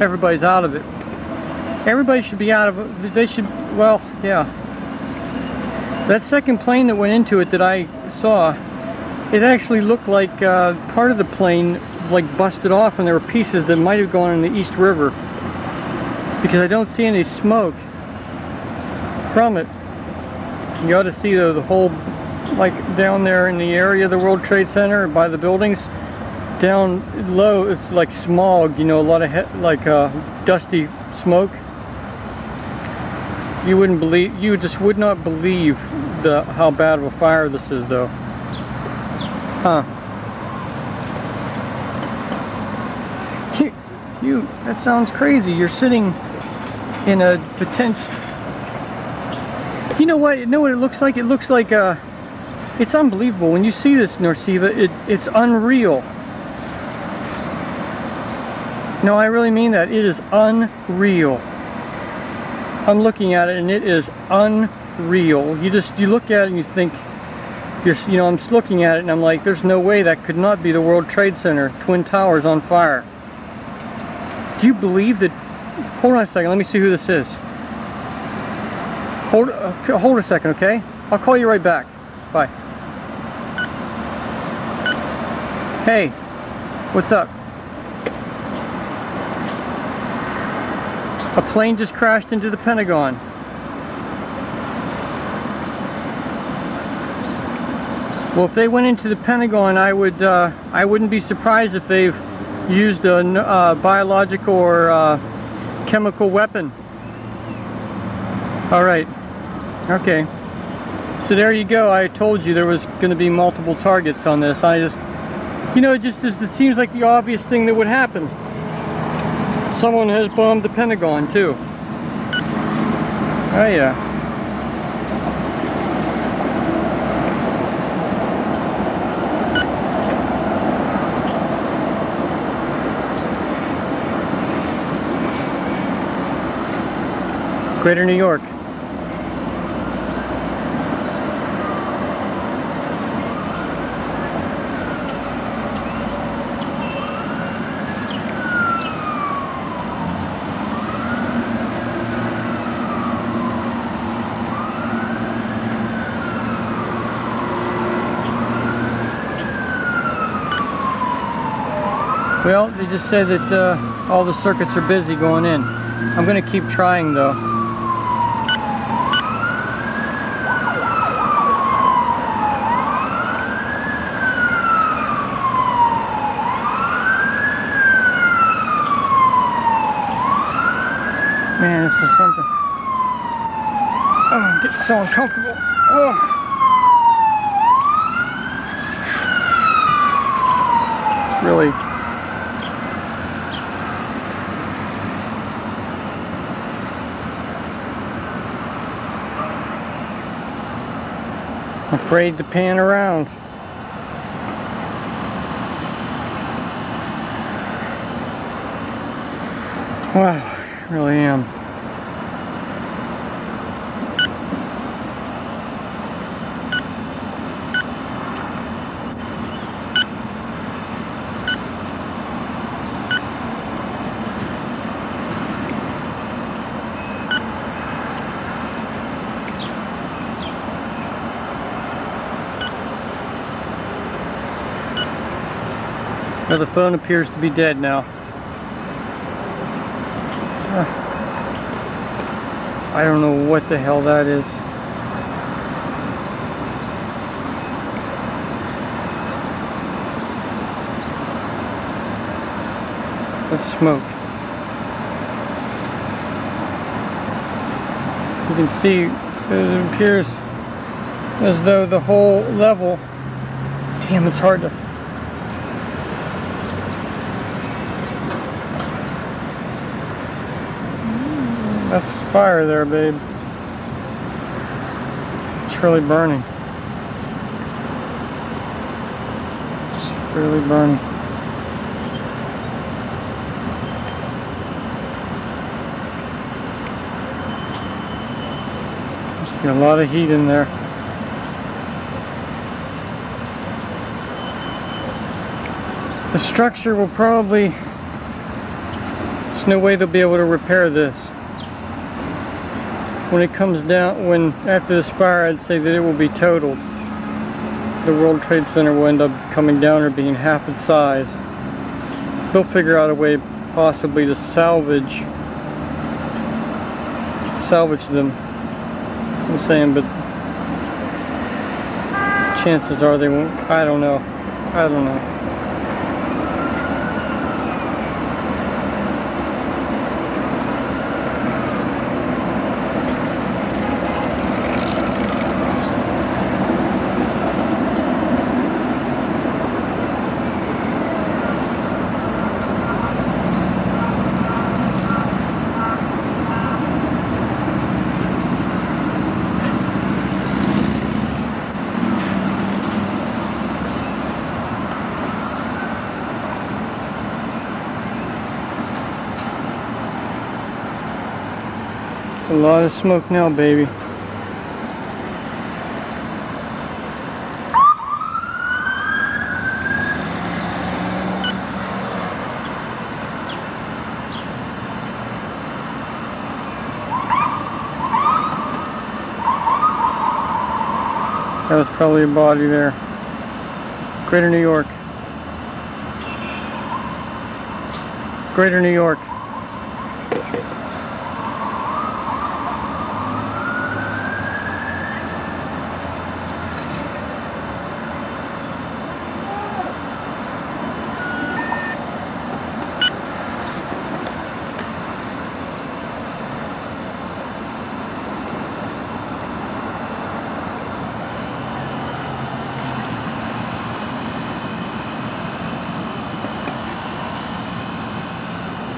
Everybody's out of it. Everybody should be out of it. They should, well, yeah. That second plane that went into it that I saw, it actually looked like part of the plane like busted off, and there were pieces that might have gone in the East River. Because I don't see any smoke from it. You ought to see the whole, like down there in the area of the World Trade Center by the buildings. Down low, it's like smog, you know, a lot of dusty smoke. You wouldn't believe, you just would not believe how bad of a fire this is though. Huh. You, that sounds crazy. You're sitting in a potential, you know what it looks like? It looks like a, it's unbelievable. When you see this, Narciva, it's unreal. No, I really mean that. It is unreal. I'm looking at it and it is unreal. You just, you look at it and you think, you know, I'm just looking at it and I'm like, there's no way that could not be the World Trade Center, Twin Towers on fire. Do you believe that? Hold on a second, let me see who this is. Hold a second, okay? I'll call you right back. Bye. Hey, what's up? A plane just crashed into the Pentagon. Well, if they went into the Pentagon, I wouldn't be surprised if they've used a biological or chemical weapon. All right. Okay. So there you go. I told you there was going to be multiple targets on this. I just, you know, it seems like the obvious thing that would happen. Someone has bombed the Pentagon too. Oh yeah. Greater New York. Well, they just said that all the circuits are busy going in. I'm going to keep trying though. Man, this is something. Oh, I'm getting so uncomfortable. Oh. Really. I'm afraid to pan around. Wow. Really am. Now the phone appears to be dead now. I don't know what the hell that is. That's smoke. You can see it appears as though the whole level, damn, it's hard to. That's fire there, babe. It's really burning. It's really burning. Must be a lot of heat in there. The structure will probably... There's no way they'll be able to repair this. When it comes down, when after this fire, I'd say that it will be totaled. The World Trade Center will end up coming down or being half its size. They'll figure out a way possibly to salvage them. I'm saying, but chances are they won't. I don't know. I don't know. A lot of smoke now, baby. That was probably a body there. Greater New York. Greater New York.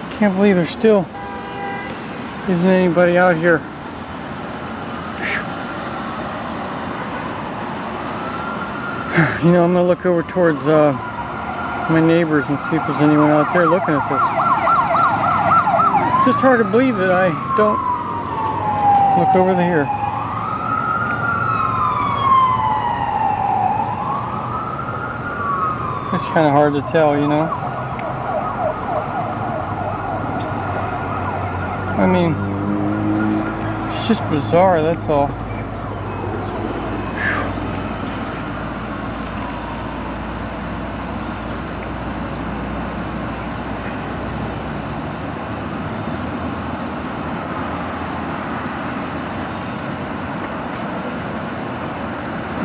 I can't believe there still isn't anybody out here. You know, I'm gonna look over towards my neighbors and see if there's anyone out there looking at this. It's just hard to believe that I don't look over here. It's kind of hard to tell, you know. I mean, it's just bizarre, that's all.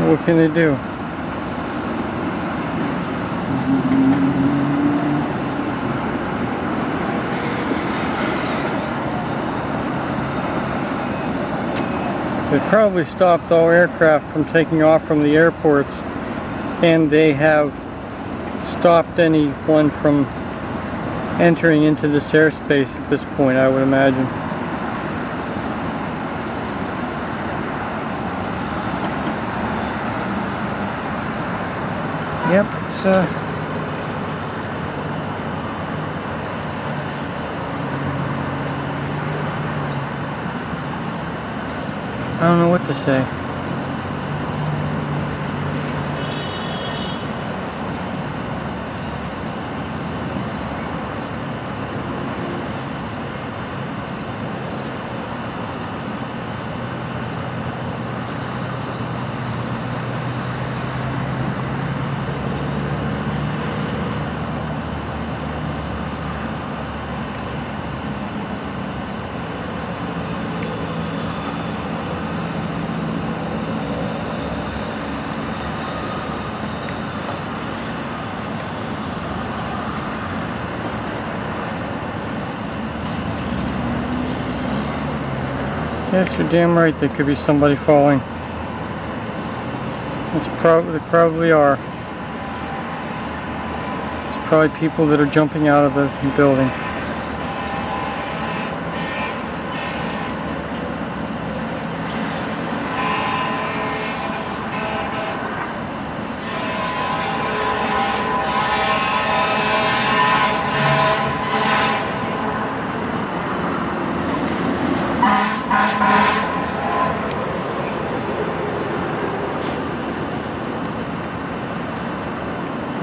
What can they do? They probably stopped all aircraft from taking off from the airports, and they have stopped anyone from entering into this airspace at this point, I would imagine. Yep, it's I don't know what to say. Yes, you're damn right, there could be somebody falling. They probably are. It's probably people that are jumping out of the building.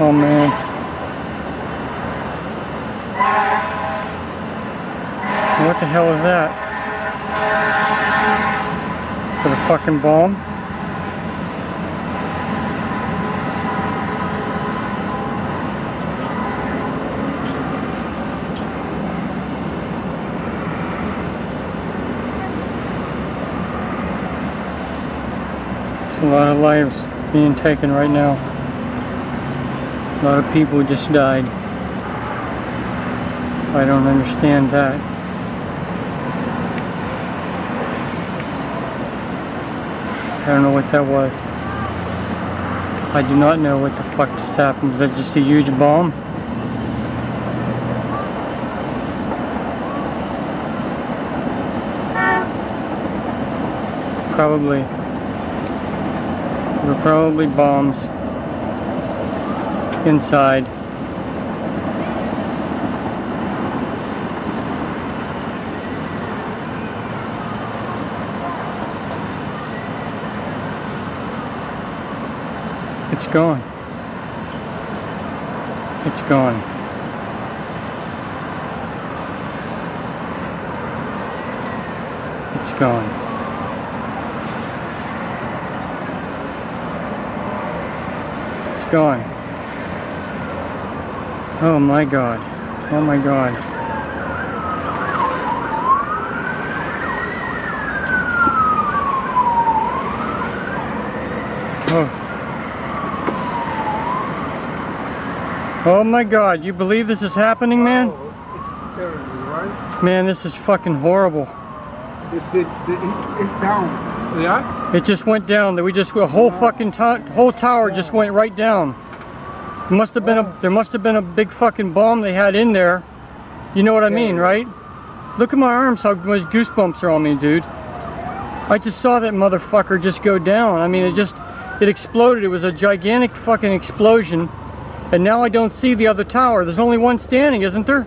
Oh man. What the hell is that? Is it a fucking bomb? It's a lot of lives being taken right now. A lot of people just died. I don't understand that. I don't know what that was. I do not know what the fuck just happened. Was that just a huge bomb? Probably. There were probably bombs inside. going. It's going. It's going. It's going. Oh my God. Oh my God. Oh my God, you believe this is happening, man? Oh, it's terrible, right? Man, this is fucking horrible. It's down. Yeah? It just went down. We just a whole fucking whole tower just went right down. It must have been there must have been a big fucking bomb they had in there. You know what I mean, right? Look at my arms, how much goosebumps are on me, dude. I just saw that motherfucker just go down. I mean, it exploded. It was a gigantic fucking explosion. And now I don't see the other tower. There's only one standing, isn't there?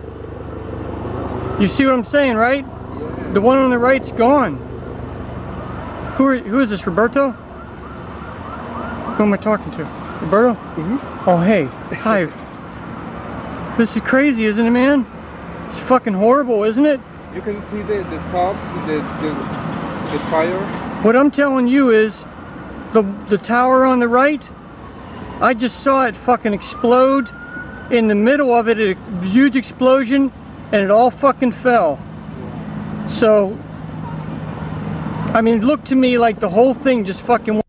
You see what I'm saying, right? The one on the right's gone. Who is this, Roberto? Who am I talking to? Roberto? Mm-hmm. Oh, hey. Hi. This is crazy, isn't it, man? It's fucking horrible, isn't it? You can see the top, the fire. What I'm telling you is the tower on the right, I just saw it fucking explode. In the middle of it, a huge explosion, and it all fucking fell. So, I mean, it looked to me like the whole thing just fucking went.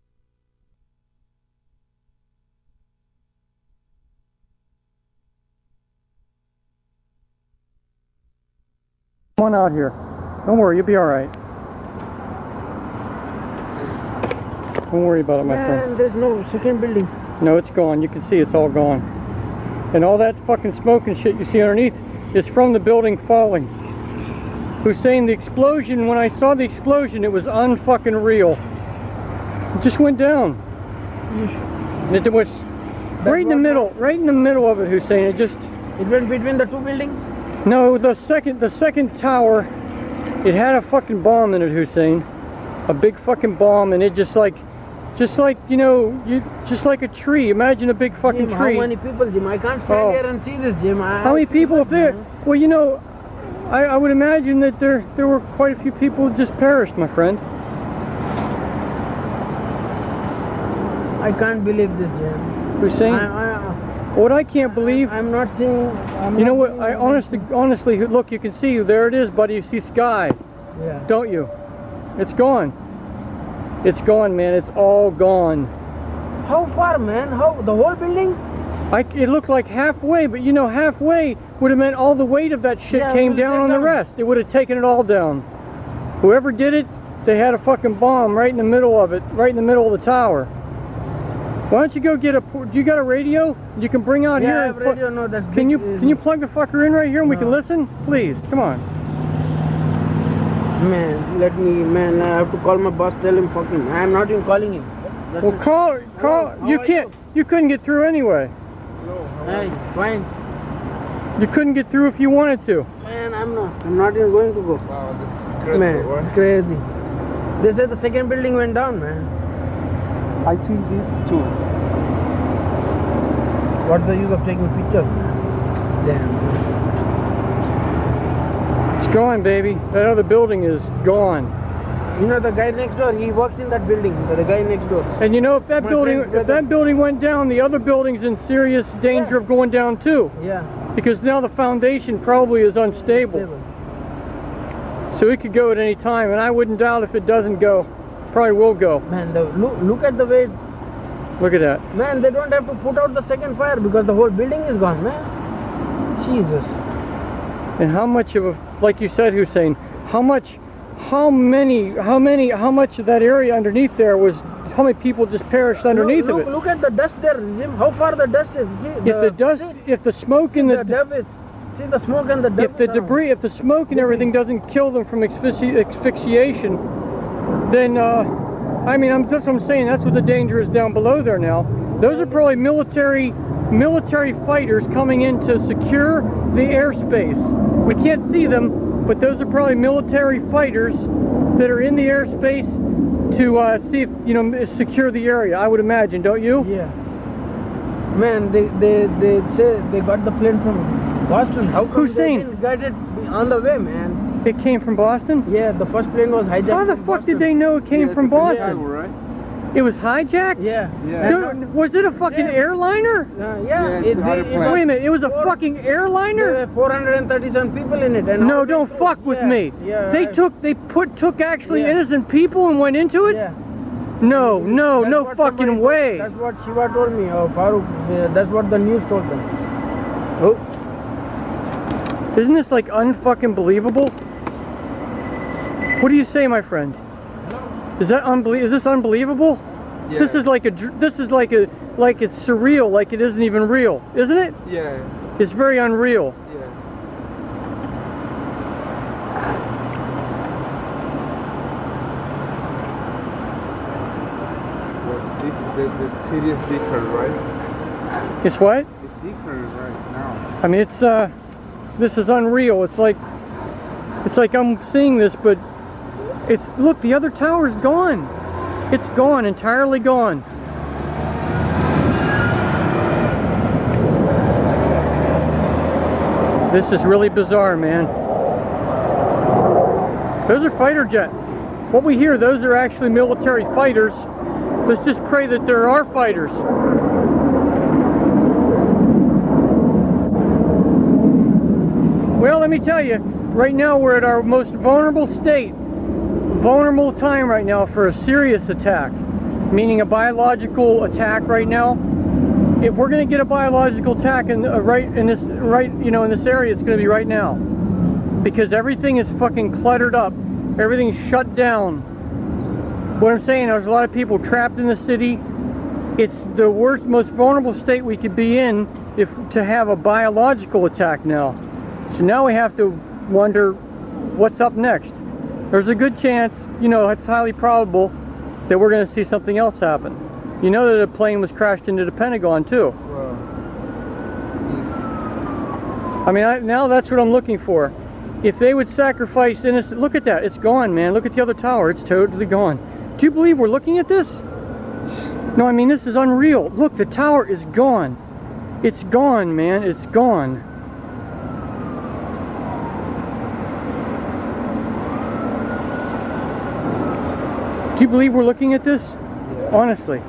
Come on out here. Don't worry, you'll be alright. Don't worry about it, my friend. And there's no second building. No, it's gone. You can see it's all gone. And all that fucking smoke and shit you see underneath is from the building falling. Hussein, the explosion, when I saw the explosion, it was unfucking real. It just went down. And it was right in the middle, of it, Hussein. It just... It went between the two buildings? No, the second tower, it had a fucking bomb in it, Hussein. A big fucking bomb, and it just like... you know, just like a tree. Imagine a big fucking tree. How many people, Jim? I can't stand here and see this, Jim. How many people up there? Well, you know, I would imagine that there were quite a few people who just perished, my friend. I can't believe this, Jim. Hussein? What I can't believe... I'm not seeing... I'm you know what, I honestly, look, you can see, there it is, buddy. You see sky, don't you? It's gone. It's gone, man. It's all gone. How far, man? The whole building? It looked like halfway, but you know, halfway would have meant all the weight of that shit came down on the rest. It would have taken it all down. Whoever did it, they had a fucking bomb right in the middle of it, right in the middle of the tower. Why don't you go get a... Do you got a radio? You can bring out here. Yeah, radio. No, that's big. Can you plug the fucker in right here and we can listen? Please, come on. Man, I have to call my boss, tell him fuck him. I am not even calling him. That's call, you couldn't get through anyway. No, hey, fine. You couldn't get through if you wanted to. Man, I'm not even going to go. Wow, this is crazy. Man, it's crazy. They said the second building went down, man. I see this too. What's the use of taking pictures, man? Damn. Gone, baby. That other building is gone. You know, the guy next door, he works in that building. The guy next door. And you know, if that building went down, the other building's in serious danger of going down too. Yeah. Because now the foundation probably is unstable. So it could go at any time, and I wouldn't doubt if it doesn't go. It probably will go. Man, look at the way. Look at that. Man, they don't have to put out the second fire because the whole building is gone, man. Jesus. And how much of a, like you said, Hussein, how much of that area underneath there was, how many people just perished underneath of it? Look at the dust there, Jim, how far the dust is. See, the smoke and the debris. If the debris, if the smoke and everything doesn't kill them from asphyxiation, then, I mean, that's what I'm saying, that's what the danger is down below there now. Those are probably military fighters coming in to secure the airspace. We can't see them, but those are probably military fighters that are in the airspace to see if, you know, secure the area. I would imagine, don't you? Yeah. Man, they say they got the plane from Boston. How come Hussein got it on the way, man? It came from Boston? Yeah, the first plane was hijacked. How the fuck did they know it came from Boston? Right? It was hijacked? Yeah. Dude, was it a fucking airliner? Yeah. Wait a minute, it was a fucking airliner? There were 437 people in it. And no, don't fuck with me. Yeah, they took innocent people and went into it? Yeah. No, no, no fucking way. That's what Shiva told me, Farooq. That's what the news told them. Oh. Isn't this like unfucking believable? What do you say, my friend? Is that is this unbelievable? Yeah. This is like a like it's surreal, like it isn't even real, isn't it? Yeah. It's very unreal. It's seriously different, right? It's what? It's different right now. I mean, it's this is unreal. It's like I'm seeing this, but it's look. The other tower's gone. It's gone, entirely gone. This is really bizarre, man. Those are fighter jets. What we hear, those are actually military fighters. Let's just pray that there are fighters. Well, let me tell you, right now we're at our most vulnerable state. Vulnerable time right now for a serious attack, meaning a biological attack right now. If we're going to get a biological attack in this area, it's going to be right now, because everything is fucking cluttered up, everything's shut down. What I'm saying, there's a lot of people trapped in the city. It's the worst, most vulnerable state we could be in if to have a biological attack now. So now we have to wonder what's up next. There's a good chance, you know, it's highly probable that we're going to see something else happen. You know that a plane was crashed into the Pentagon too. Wow. Yes. I mean, now that's what I'm looking for. If they would sacrifice innocent, look at that, it's gone, man. Look at the other tower, it's totally gone. Do you believe we're looking at this? No, I mean, this is unreal. Look, the tower is gone. It's gone, man, it's gone. Do you believe we're looking at this? Yeah. Honestly.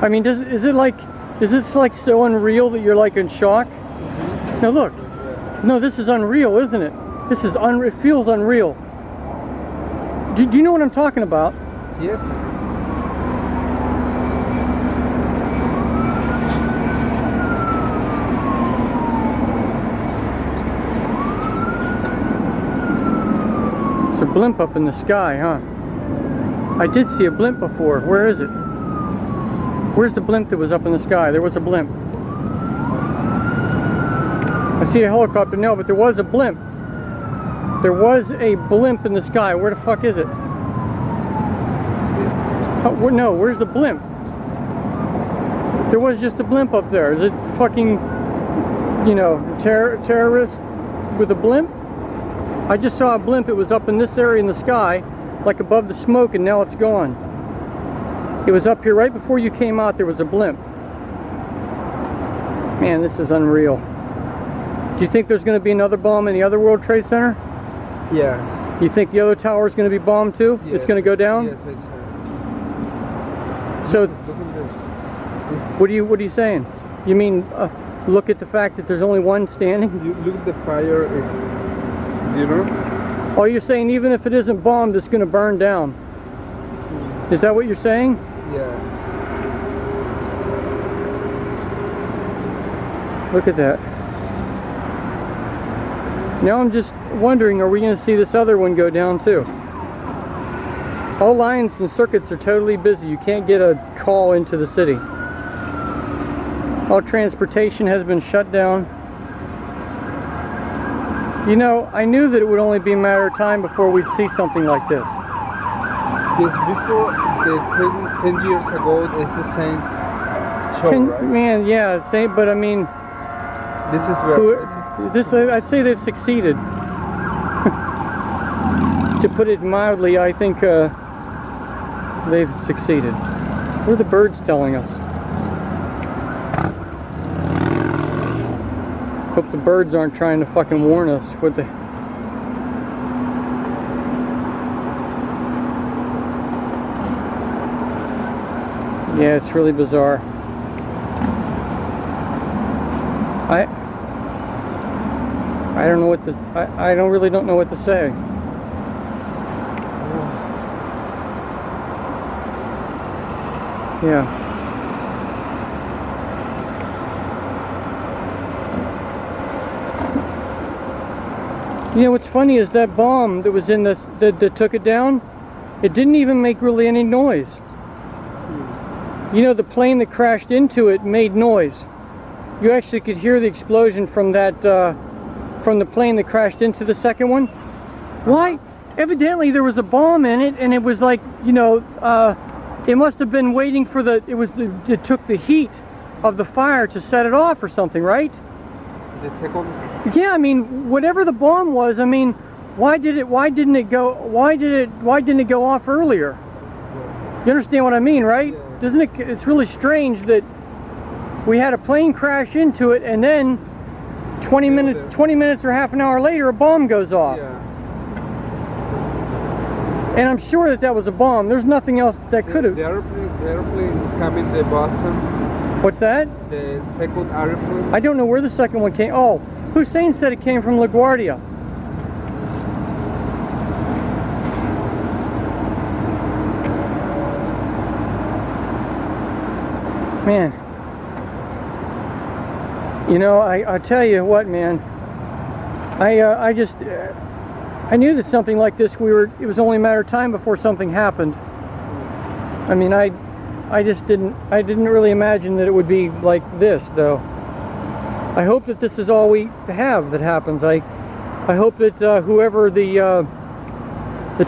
I mean, is this so unreal that you're like in shock? Mm-hmm. Now look. Yeah. No, this is unreal, isn't it? This is unreal. It feels unreal. Do you know what I'm talking about? Yes. It's a blimp up in the sky, huh? I did see a blimp before. Where is it? Where's the blimp that was up in the sky? There was a blimp. I see a helicopter now, but there was a blimp. There was a blimp in the sky. Where the fuck is it? Oh, no, where's the blimp? There was just a blimp up there. Is it fucking, you know, terrorists with a blimp? I just saw a blimp. It was up in this area in the sky, like above the smoke, and now it's gone. It was up here right before you came out. There was a blimp. Man, this is unreal. Do you think there's going to be another bomb in the other World Trade Center? Yeah. You think the other tower is going to be bombed too? Yes. It's going to go down? Yes, yes. So, what are you saying? You mean look at the fact that there's only one standing? You look at the fire, you know? Oh, you're saying even if it isn't bombed, it's going to burn down. Is that what you're saying? Yeah. Look at that. Now I'm just wondering, are we going to see this other one go down too? All lines and circuits are totally busy. You can't get a call into the city. All transportation has been shut down. You know, I knew that it would only be a matter of time before we'd see something like this. Yes, before, 10 years ago, it's the same show, right? Man, yeah, same, but I mean... This is where... I'd say they've succeeded. To put it mildly, I think they've succeeded. What are the birds telling us? birds aren't trying to fucking warn us, would they? Yeah, it's really bizarre. I don't know what to, I don't really don't know what to say. Yeah. You know what's funny is that bomb that was in this that took it down, it didn't even make really any noise. You know, the plane that crashed into it made noise. You actually could hear the explosion from that, from the plane that crashed into the second one. Why? Evidently there was a bomb in it, and it was like, you know, it must have been waiting for the, it took the heat of the fire to set it off or something, right? Did it tickle? Yeah, I mean, whatever the bomb was, I mean, why didn't it go off earlier? You understand what I mean, right? Isn't it? It's really strange that we had a plane crash into it, and then 20 minutes or half an hour later, a bomb goes off. Yeah. And I'm sure that that was a bomb. There's nothing else that could have. The airplane is coming to Boston. What's that? The second airplane. I don't know where the second one came. Oh, Hussein said it came from LaGuardia. Man, you know, I tell you what, man, I just, I knew that something like this, it was only a matter of time before something happened. I mean, I just didn't really imagine that it would be like this, though. I hope that this is all we have that happens. I hope that whoever the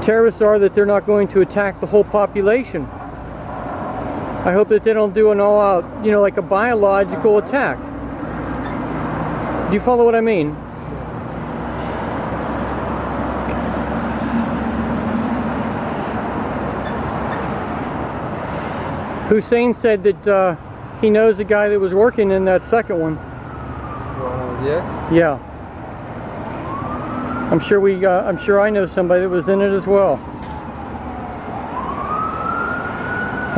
terrorists are, that they're not going to attack the whole population. I hope that they don't do an all-out, you know, like a biological attack. Do you follow what I mean? Hussein said that he knows the guy that was working in that second one. Yes? Yeah. I'm sure I know somebody that was in it as well.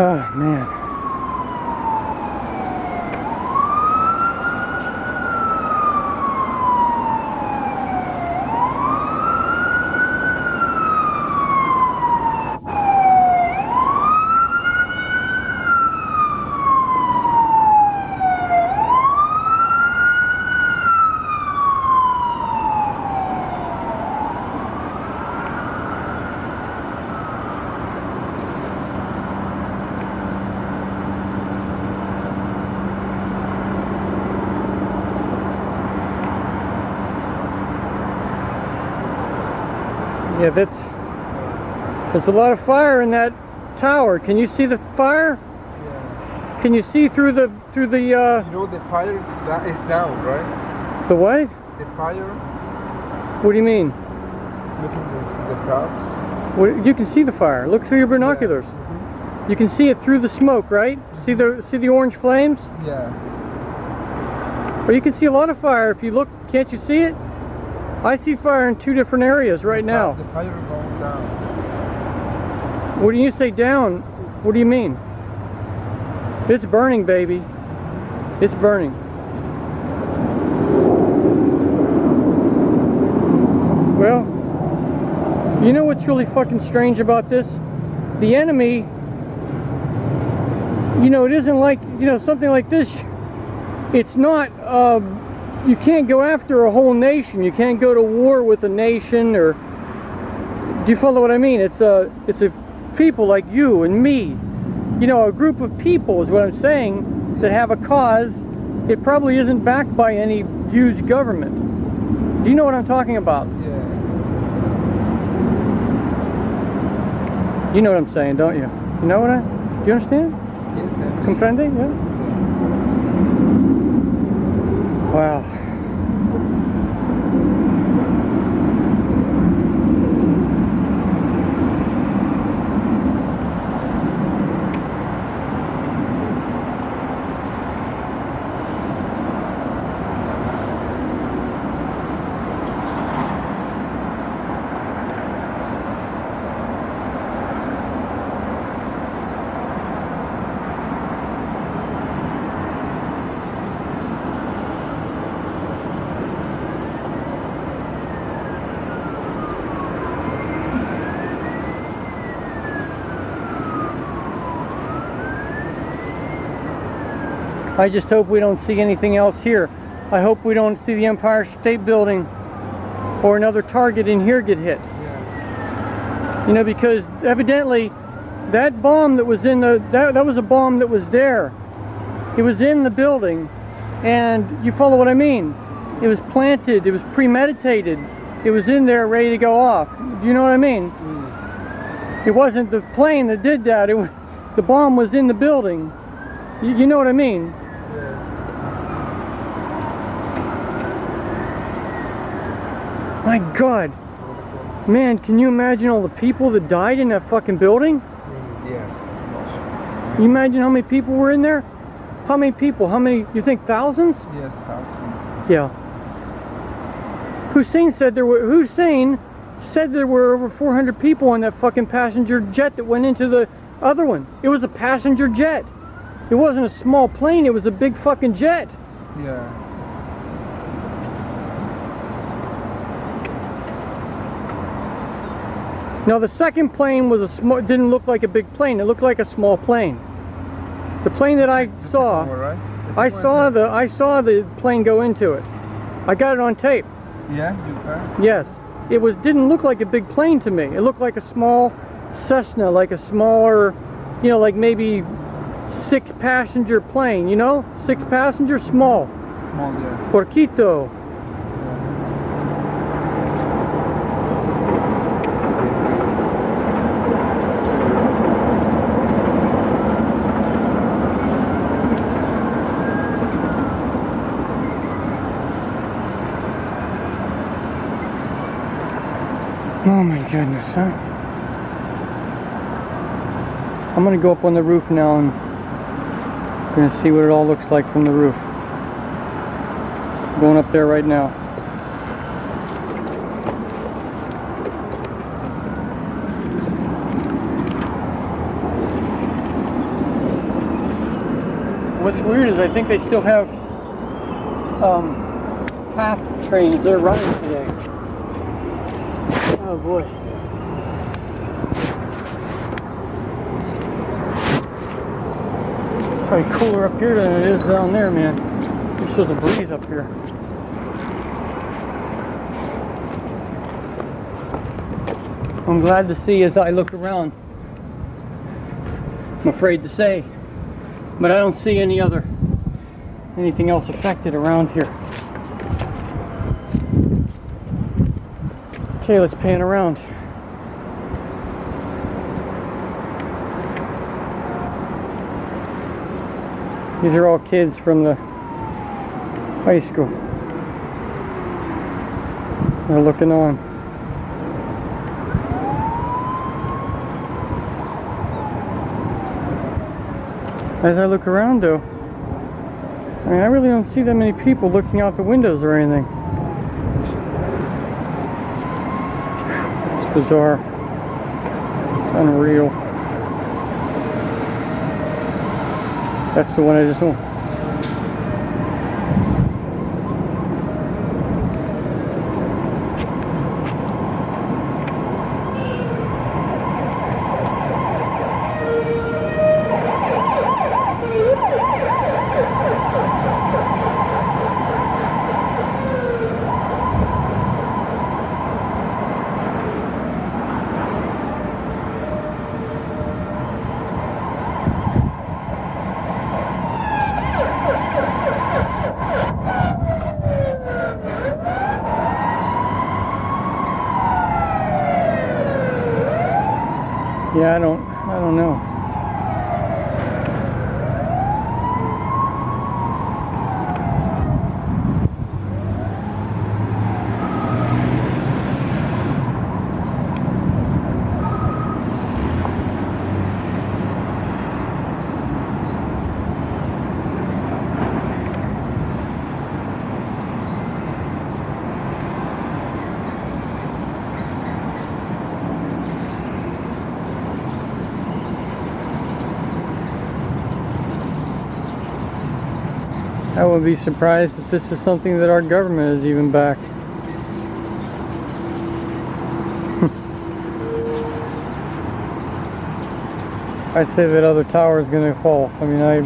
Oh, man. Yeah, there's a lot of fire in that tower. Can you see the fire? Yeah. Can you see through the You know, the fire that is down, right? The what? The fire. What do you mean? Look at this, the top. Well, you can see the fire. Look through your binoculars. Yeah. Mm-hmm. You can see it through the smoke, right? See the orange flames? Yeah. Or you can see a lot of fire if you look. Can't you see it? I see fire in two different areas right now. The fire going down. What do you say down? What do you mean? It's burning, baby. It's burning. Well, you know what's really fucking strange about this? The enemy, you know, it isn't like, you know, something like this, it's not, you can't go after a whole nation. You can't go to war with a nation, or do you follow what I mean? It's a people like you and me, you know, a group of people is what I'm saying, that have a cause. It probably isn't backed by any huge government. Do you know what I'm talking about? Yeah. You know what I'm saying, don't you? You know what I? Do you understand? Yes, sir. Comprende? Yeah. Wow. I just hope we don't see anything else here. I hope we don't see the Empire State Building or another target in here get hit. You know, because evidently that bomb that was in the, that was a bomb that was there. It was in the building, and you follow what I mean. It was planted, it was premeditated, it was in there ready to go off. Do you know what I mean? Mm. It wasn't the plane that did that, the bomb was in the building. You know what I mean? Yeah. My God. Man, can you imagine all the people that died in that fucking building? Yeah. You imagine how many people were in there? How many people? How many? You think thousands? Yes, thousands. Yeah. Hussein said there were over 400 people on that fucking passenger jet that went into the other one. It was a passenger jet. It wasn't a small plane. It was a big fucking jet. Yeah. Now the second plane was a small. Didn't look like a big plane. It looked like a small plane. The plane that I saw, I saw the plane go into it. I got it on tape. Yeah, you can. Yes, it didn't look like a big plane to me. It looked like a small Cessna, like a smaller, you know, like maybe 6-passenger plane. You know, 6-passenger, small. Small, yes. Porquito. Oh my goodness, huh? I'm gonna go up on the roof now and I'm gonna see what it all looks like from the roof. I'm going up there right now. What's weird is I think they still have PATH trains that are running today. Oh boy. It's probably cooler up here than it is down there, man. There's just a breeze up here. I'm glad to see as I look around. I'm afraid to say, but I don't see anything else affected around here. Okay, let's pan around. These are all kids from the high school. They're looking on. As I look around though, I mean, I really don't see that many people looking out the windows or anything. Bizarre. It's unreal. That's the one I just saw. Yeah, I don't know. I would be surprised if this is something that our government is even back. I say that other tower is going to fall. I mean, I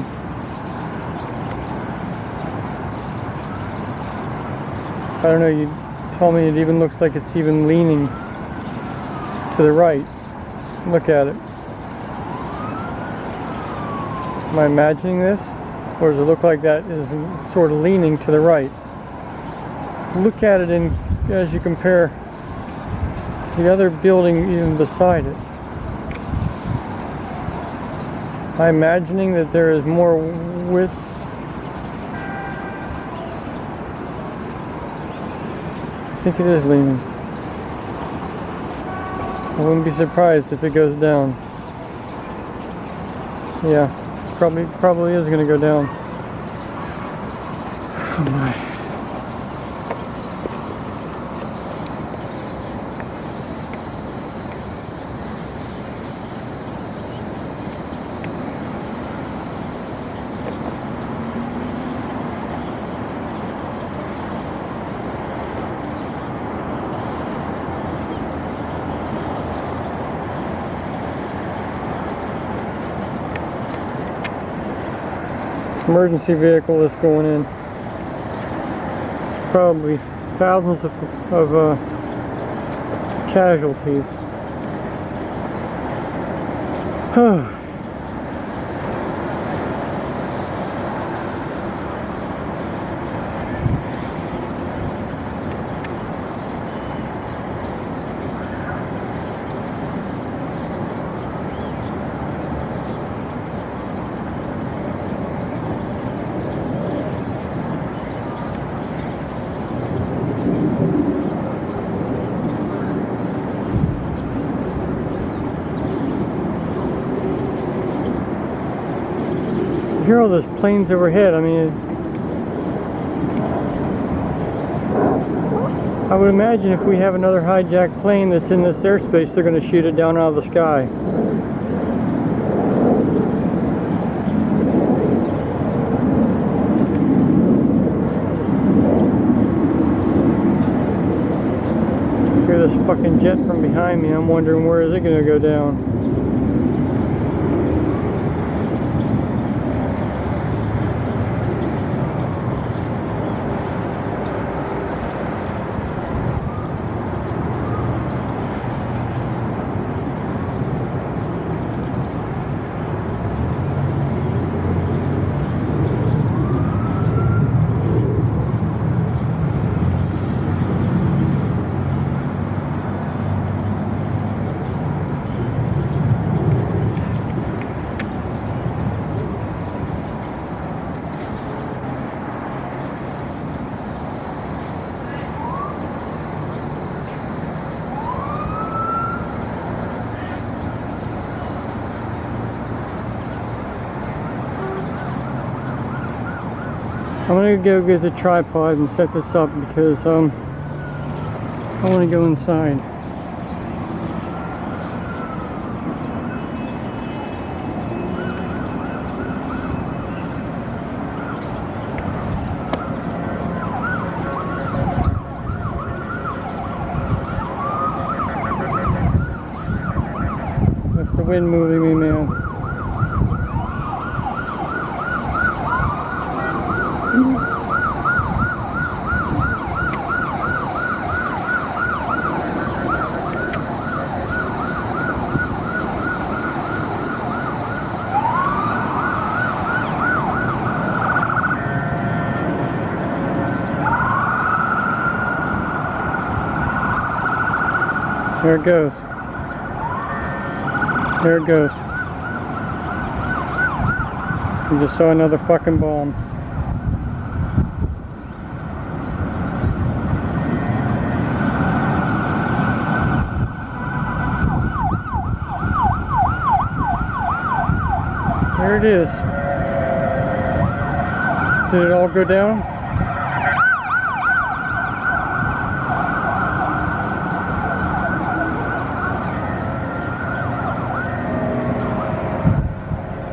I don't know, you tell me it even looks like it's even leaning to the right. Look at it. Am I imagining this? Or does it look like that is sort of leaning to the right? Look at it in, as you compare the other building even beside it. I'm imagining that there is more width. I think it is leaning. I wouldn't be surprised if it goes down. Yeah, probably is going to go down. Oh my. Emergency vehicle that's going in. Probably thousands of casualties. All those planes overhead. I mean, I would imagine if we have another hijacked plane that's in this airspace, they're going to shoot it down out of the sky. I hear this fucking jet from behind me. I'm wondering where is it going to go down. I'm going to go get the tripod and set this up because I want to go inside. That's the wind moving me, man. There it goes. There it goes. I just saw another fucking bomb. There it is. Did it all go down?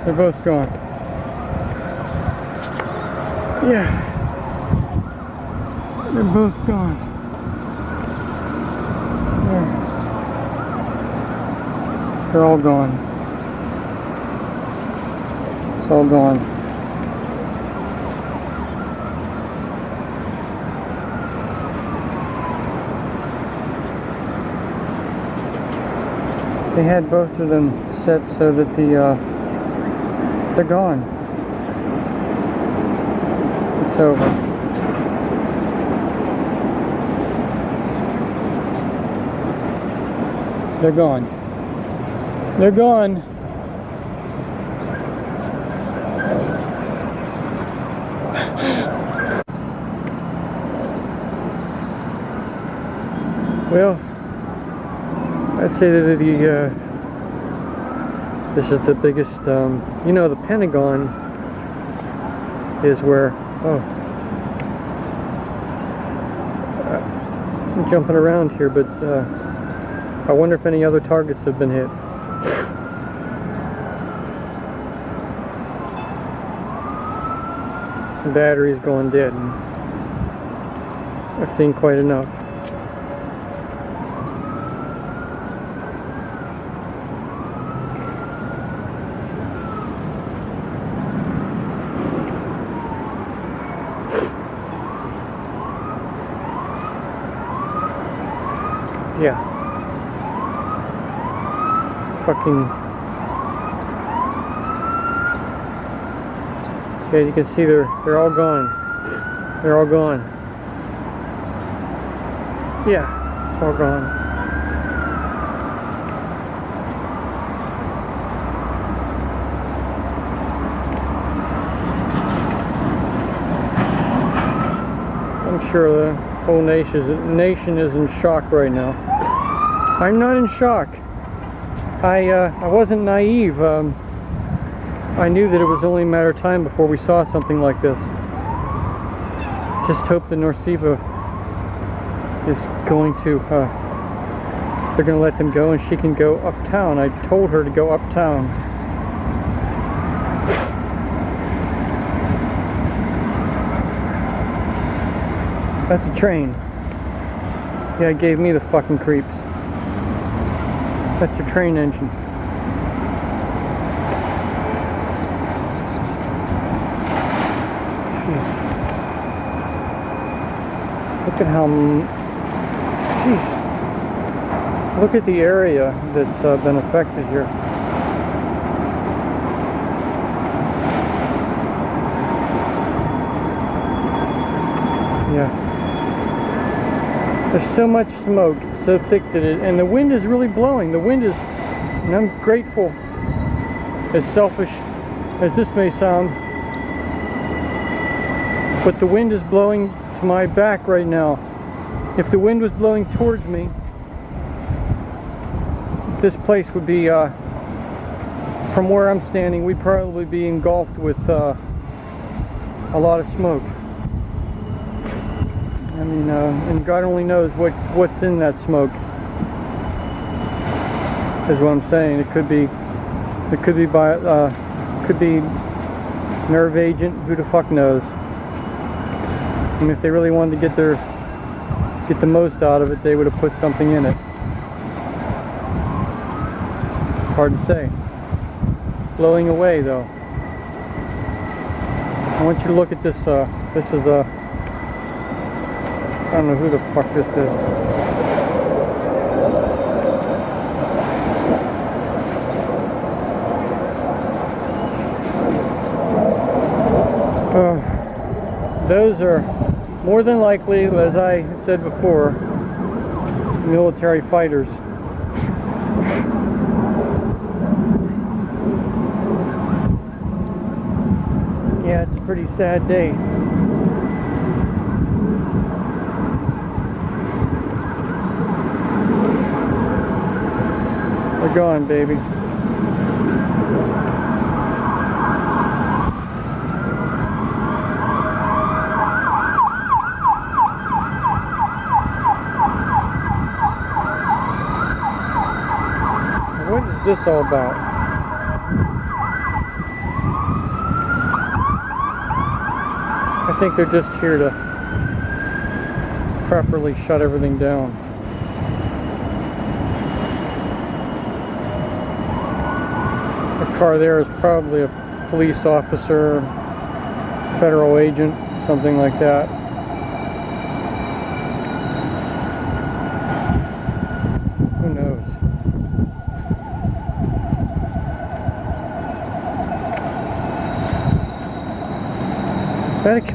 They're both gone. Yeah. They're both gone. Yeah. They're all gone. It's all gone. They had both of them set so that they're gone. It's over. They're gone. They're gone. Well, I'd say that this is the biggest, you know, the Pentagon is where, oh, I'm jumping around here, but, I wonder if any other targets have been hit. The battery's going dead. And I've seen quite enough. Yeah. Yeah, you can see they're all gone. They're all gone. Yeah, it's all gone. I'm sure the whole nation is in shock right now. I'm not in shock. I wasn't naive. I knew that it was only a matter of time before we saw something like this. Just hope the Narciva is going to, they're going to let them go and she can go uptown. I told her to go uptown. That's a train. Yeah, it gave me the fucking creeps. That's your train engine. Jeez. Look at how... Jeez. Look at the area that's been affected here. Yeah. There's so much smoke. So thick that it, and the wind is really blowing. The wind is, and I'm grateful, as selfish as this may sound, but the wind is blowing to my back right now. If the wind was blowing towards me, this place would be, from where I'm standing, we'd probably be engulfed with a lot of smoke. I mean, and God only knows what's in that smoke, is what I'm saying. It could be nerve agent, who the fuck knows. I mean, if they really wanted to get the most out of it, they would have put something in it. Hard to say. Blowing away, though. I want you to look at this. This is a. I don't know who the fuck this is. Those are more than likely, as I said before, military fighters. Yeah, it's a pretty sad day. Gone, baby. What is this all about? I think they're just here to properly shut everything down. Car there is probably a police officer, federal agent, something like that. Who knows?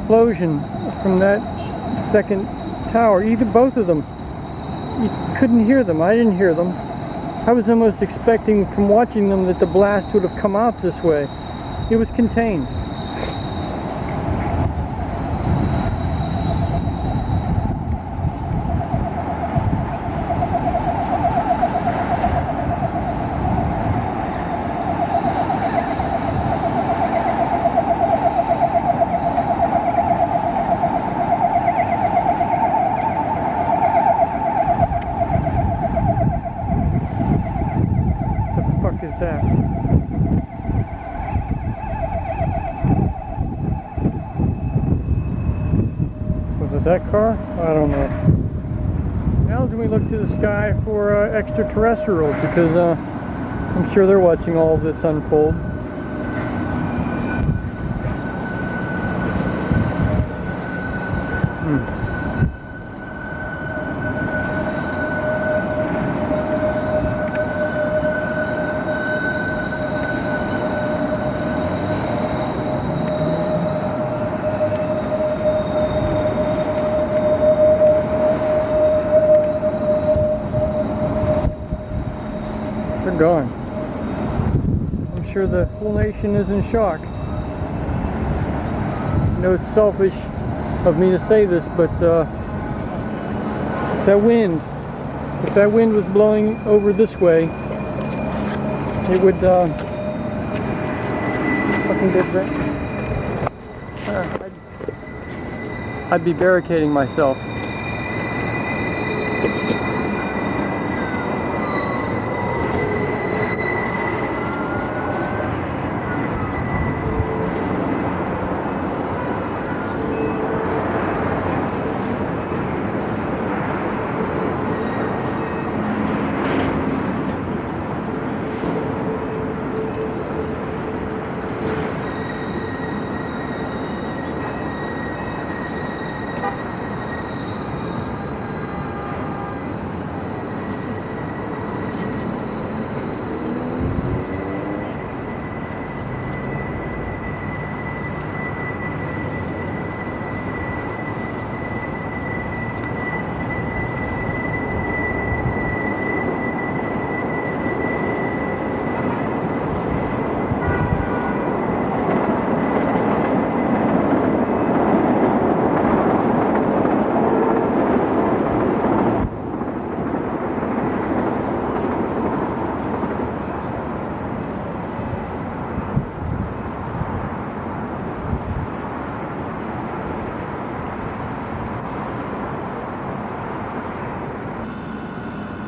explosion from that second tower, even both of them. You couldn't hear them. I didn't hear them. I was almost expecting from watching them that the blast would have come out this way. It was contained. Extraterrestrials, because I'm sure they're watching all of this unfold. Going. I'm sure the whole nation is in shock. I know it's selfish of me to say this, but if that wind was blowing over this way, it would fucking different. I'd be barricading myself.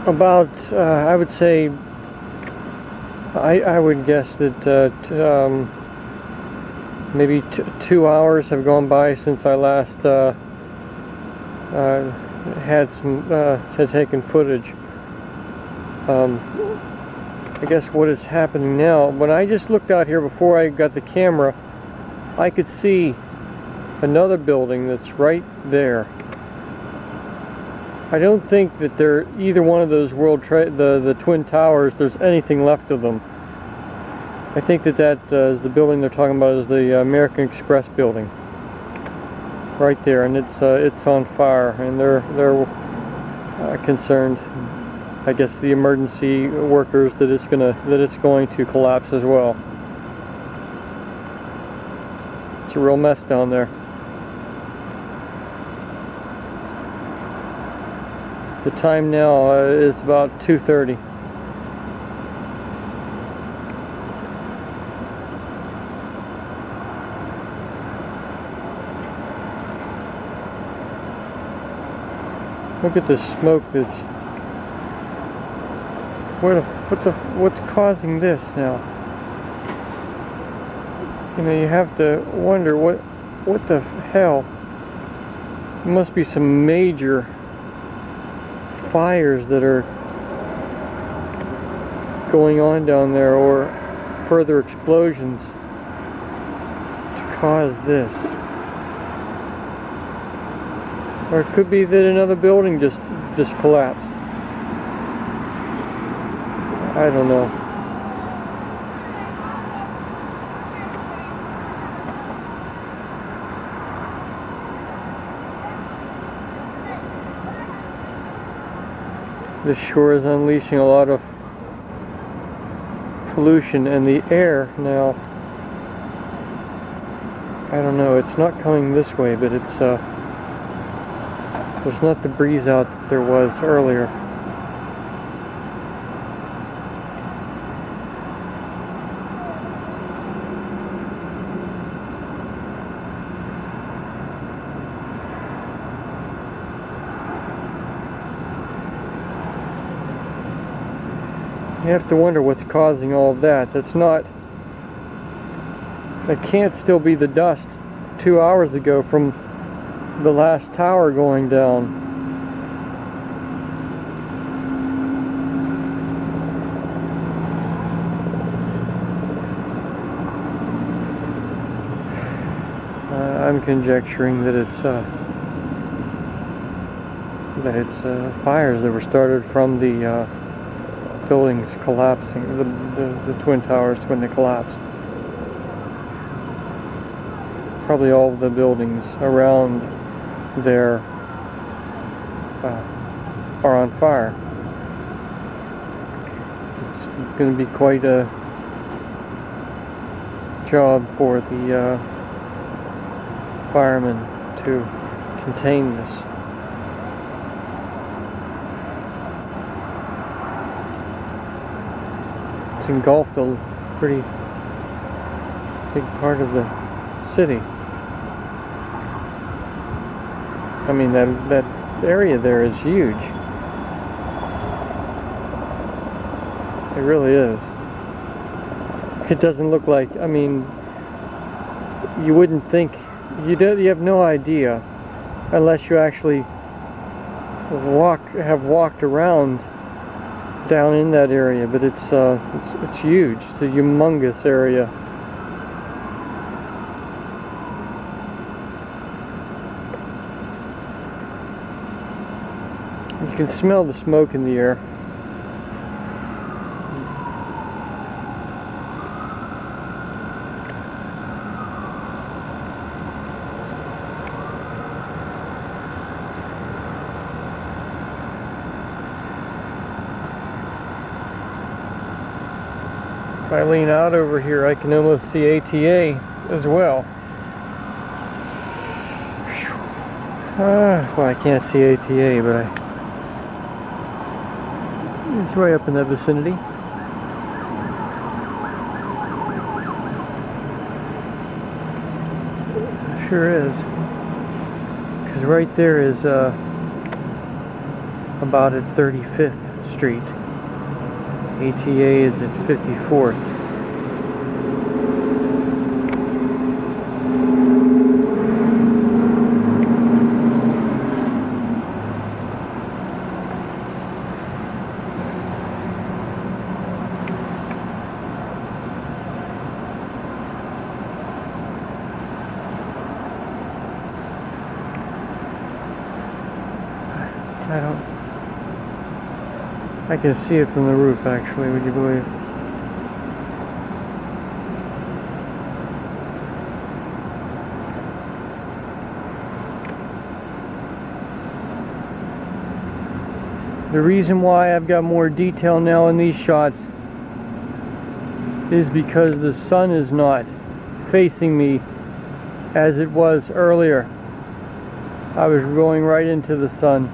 About, I would say, I would guess that maybe 2 hours have gone by since I last had taken footage. I guess what is happening now, when I just looked out here before I got the camera, I could see another building that's right there. I don't think that they're either one of those the Twin Towers. There's anything left of them. I think that is the building they're talking about, is the American Express building, right there, and it's on fire, and they're concerned. I guess the emergency workers that it's going to collapse as well. It's a real mess down there. The time now is about 2:30. Look at the smoke. That's what's causing this now? You know, you have to wonder what the hell. There must be some major fires that are going on down there, or further explosions to cause this. Or it could be that another building just collapsed. I don't know. This shore is unleashing a lot of pollution, and the air now, I don't know, it's not coming this way, but it's there's not the breeze out that there was earlier. You have to wonder what's causing all of that. That's not, it can't still be the dust 2 hours ago from the last tower going down. I'm conjecturing that it's fires that were started from the buildings collapsing, the Twin Towers when they collapsed. Probably all of the buildings around there are on fire. It's going to be quite a job for the firemen to contain this. It's engulfed a pretty big part of the city. I mean, that area there is huge. It really is. It doesn't look like, I mean, you wouldn't think, you have no idea unless you actually have walked around down in that area, but it's huge. It's a humongous area. You can smell the smoke in the air. If I lean out over here, I can almost see ATA as well. Well, I can't see ATA, but it's right up in that vicinity. It sure is. Because right there is about at 35th Street. ATA is at 54th. I can see it from the roof, actually, would you believe? The reason why I've got more detail now in these shots is because the sun is not facing me as it was earlier. I was going right into the sun.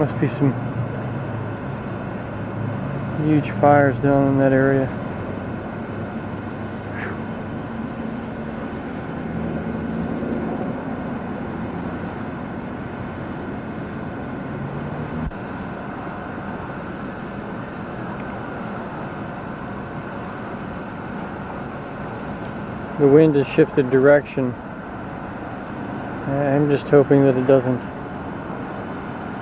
Must be some huge fires down in that area. The wind has shifted direction. I'm just hoping that it doesn't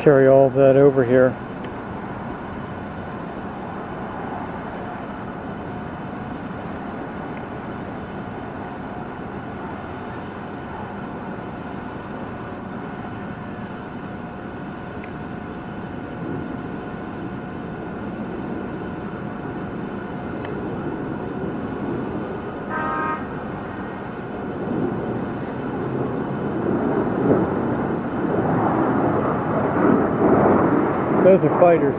carry all of that over here. Those are fighters.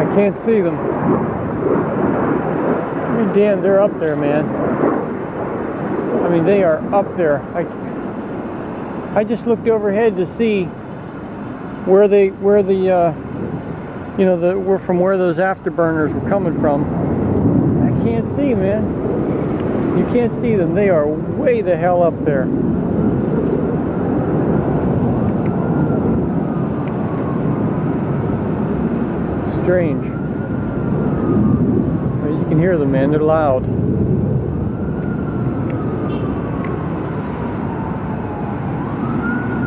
I can't see them. I mean, damn, they're up there, man. I mean, they are up there. I just looked overhead to see where they, from where those afterburners were coming from. I can't see, man. You can't see them. They are way the hell up there. Strange. You can hear them, man. They're loud.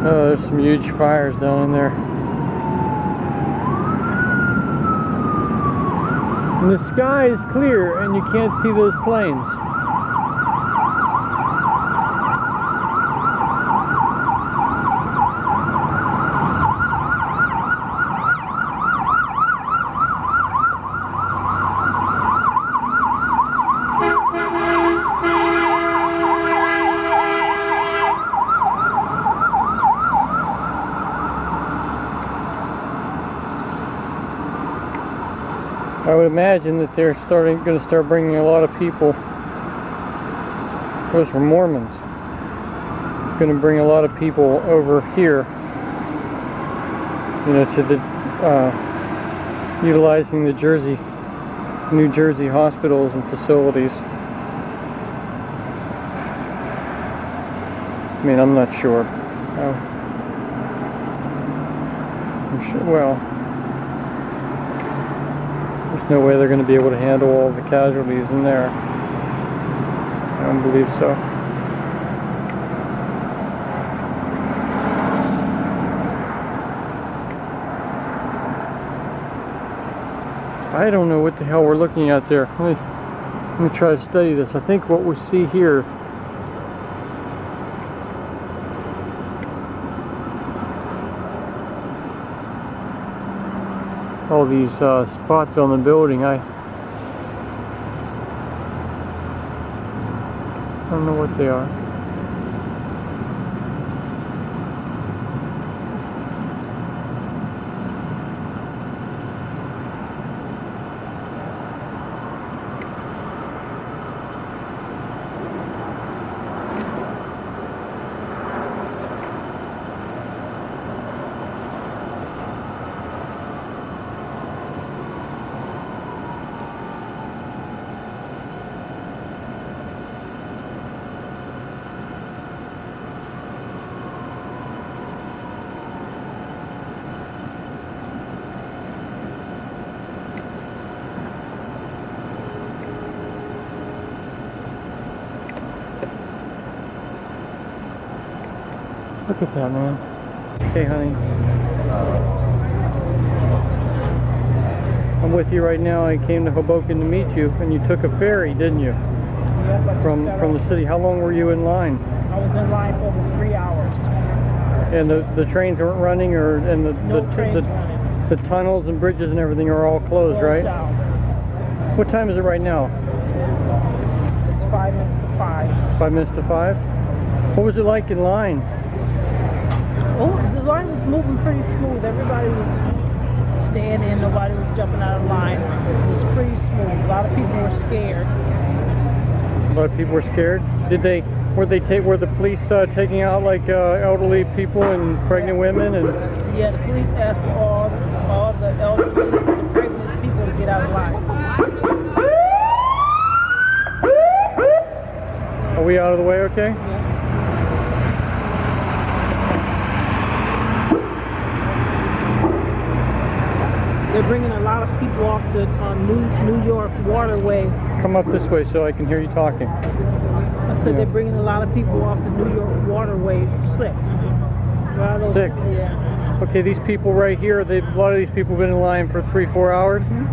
Oh, there's some huge fires down in there. And the sky is clear and you can't see those planes. I would imagine that they're going to start bringing a lot of people. Those were Mormons. Going to bring a lot of people over here. You know, to the utilizing the New Jersey hospitals and facilities. I mean, I'm not sure. I'm sure. Well. No way they're going to be able to handle all the casualties in there. I don't believe so. I don't know what the hell we're looking at there. Let me try to study this. I think what we see here all these spots on the building. I don't know what they are. Look at that, man. Hey, honey. I'm with you right now. I came to Hoboken to meet you, and you took a ferry, didn't you? Yeah, from the city. How long were you in line? I was in line for over 3 hours. And the trains weren't running, the tunnels and bridges and everything are all closed, right? Down. What time is it right now? It's 5 minutes to 5. 5 minutes to 5. What was it like in line? Oh, the line was moving pretty smooth. Everybody was staying in. Nobody was jumping out of line. It was pretty smooth. A lot of people were scared. A lot of people were scared. Were the police taking out like elderly people and pregnant women? And yeah, the police asked for all the elderly, and pregnant people to get out of line. Are we out of the way? Okay. Yeah. They're bringing a lot of people off the New York waterway. Come up this way so I can hear you talking. I said they're bringing a lot of people off the New York waterway sick. Sick? Yeah. Okay, these people right here, a lot of these people have been in line for 3-4 hours? Mm-hmm.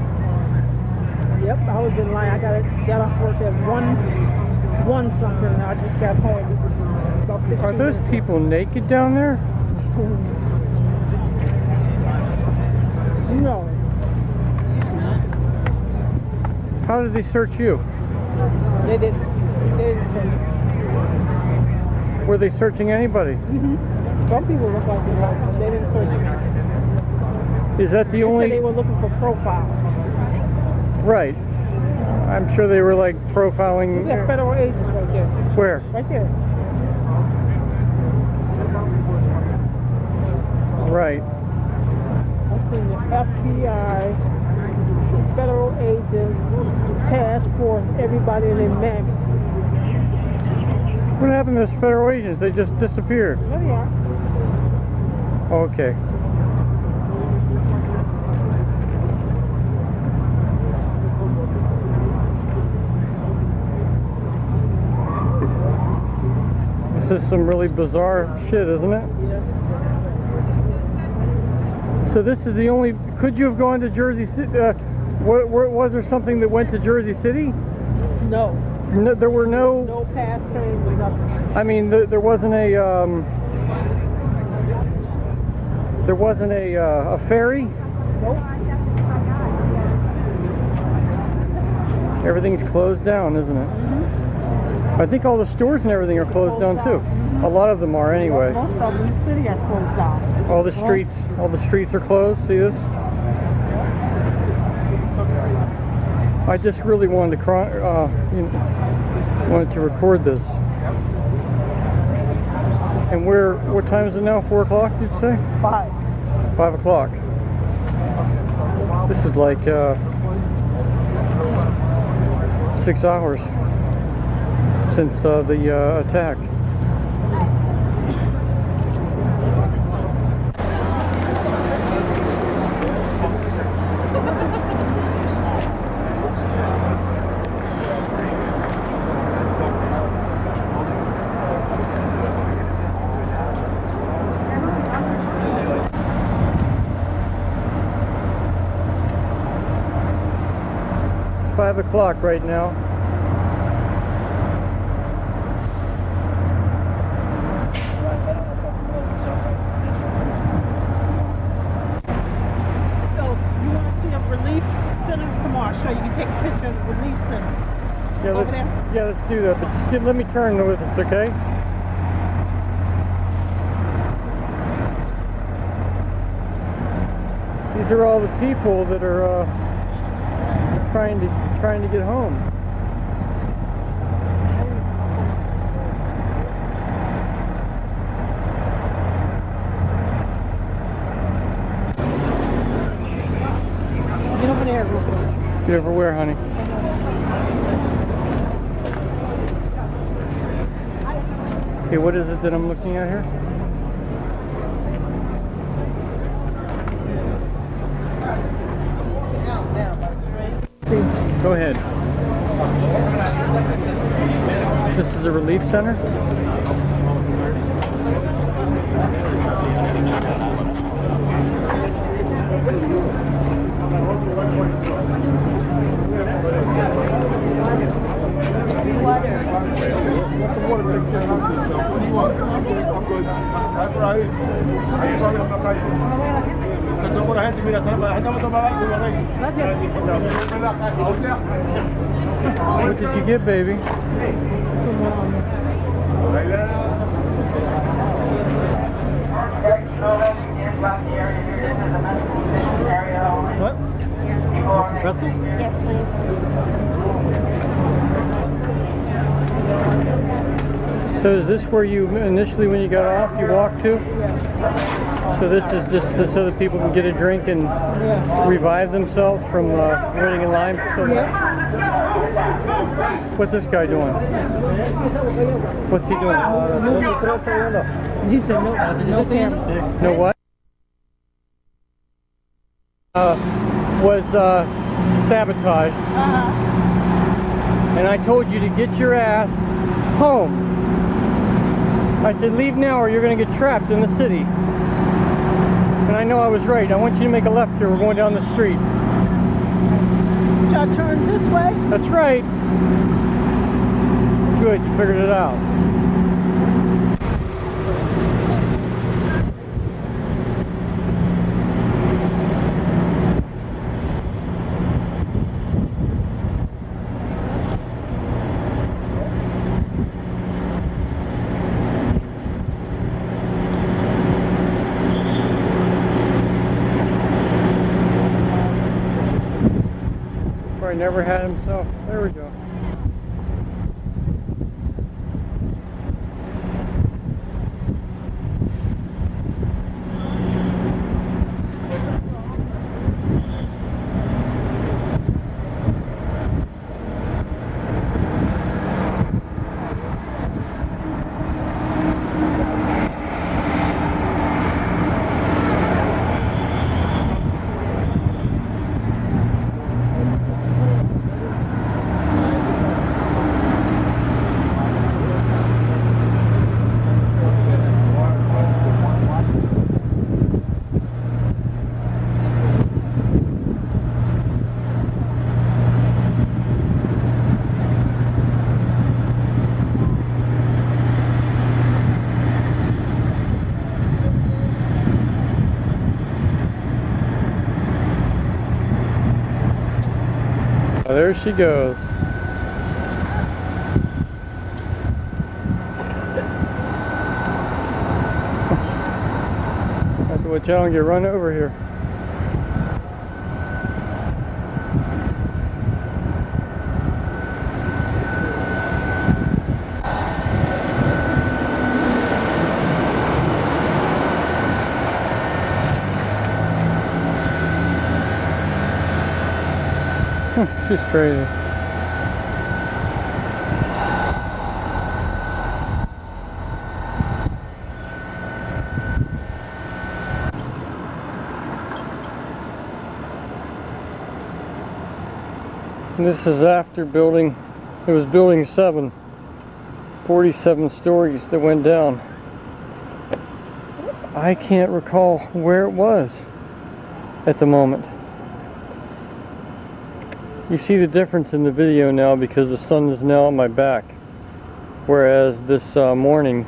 Yep, I was in line. I got off work at 1 something and I just got home. Are those people naked down there? No. How did they search you? They didn't search me. Were they searching anybody? Mm-hmm. Some people look like they didn't search me. Is that the only? They were looking for profiles. Right. I'm sure they were like profiling. Look at federal agents right there. Where? Right there. Right. I think the FBI, federal agents, task force, everybody in their mammy. What happened to those federal agents? They just disappeared. There they are. Okay. This is some really bizarre shit, isn't it? Yeah. So this is the only... Could you have gone to Jersey City? Was there something that went to Jersey City? No. No, there were no... No PATH trains or nothing. I mean, there wasn't a... there wasn't a ferry? Nope. Everything's closed down, isn't it? Mm-hmm. I think all the stores and everything are closed down too. A lot of them are anyway. Most of them in the city are closed down. All the streets are closed. See this? I just really wanted to record this. And what time is it now? 4 o'clock? Did you say? 5. 5 o'clock. This is like 6 hours. Since the attack. It's 5 o'clock right now. Let's do that, but just let me turn with us, okay? These are all the people that are trying to get home. Get over there, real quick. Get over where, honey? Okay, what is it that I'm looking at here? Go ahead. This is a relief center? What did you get, baby? What? Pretzel? Yes, please. So is this where you initially, when you got off, you walked to? So this is just so that people can get a drink and revive themselves from running in line? What's this guy doing? What's he doing? He said no camera. No what? Was sabotaged. And I told you to get your ass home. I said leave now or you're going to get trapped in the city. And I know I was right. I want you to make a left here. We're going down the street. Should I turn this way? That's right. Good, you figured it out. Boy never had himself. There we go. There she goes. Have to watch out and get run over here. She's crazy. And this is after building, it was building 7, 47 stories that went down. I can't recall where it was at the moment. You see the difference in the video now because the sun is now on my back, whereas this morning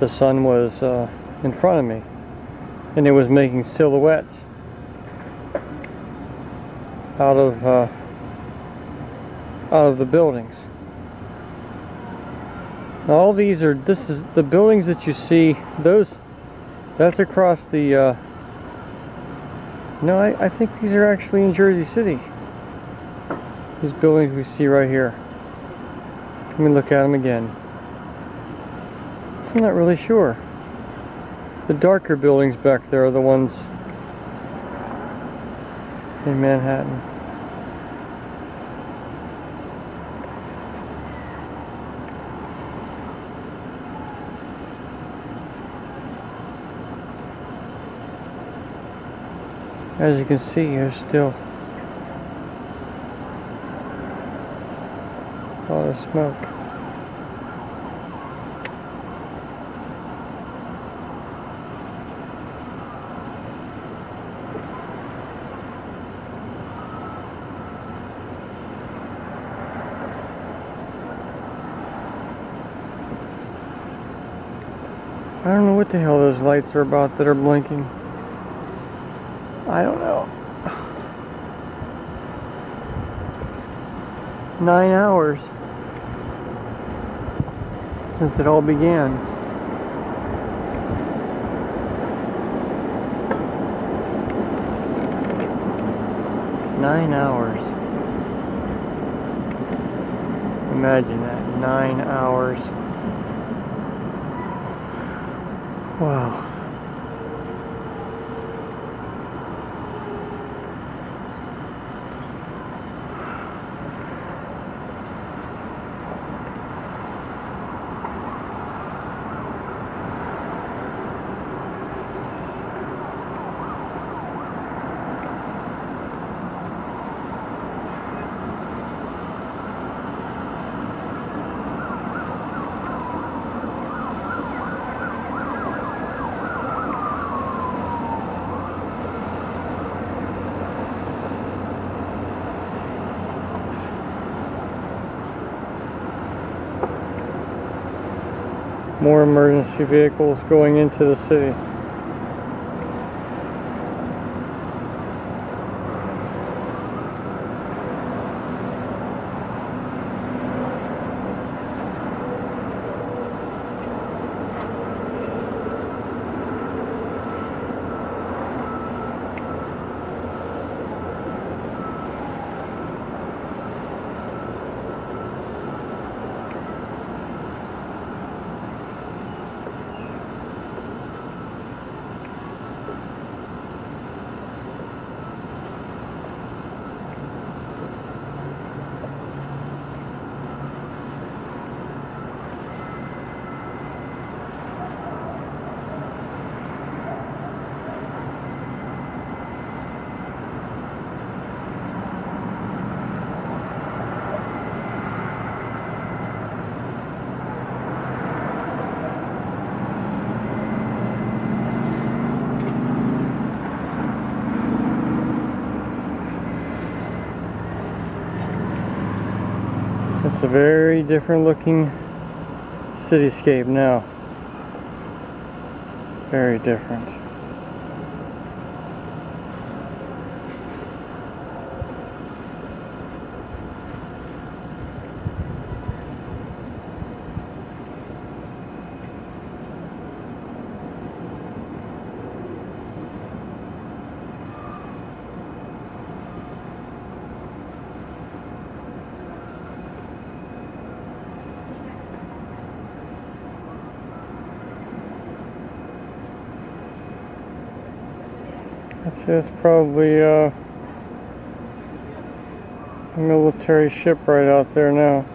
the sun was in front of me and it was making silhouettes out of the buildings. Now all these are, this is the buildings that you see, those, that's across the no, I think these are actually in Jersey City. These buildings we see right here. Let me look at them again. I'm not really sure. The darker buildings back there are the ones in Manhattan. As you can see, there's still all the smoke. I don't know what the hell those lights are about that are blinking. I don't know. 9 hours. Since it all began. . 9 hours. Imagine that, 9 hours. Wow. More emergency vehicles going into the city. It's a very different looking cityscape now. Very different. It's probably a military ship right out there now.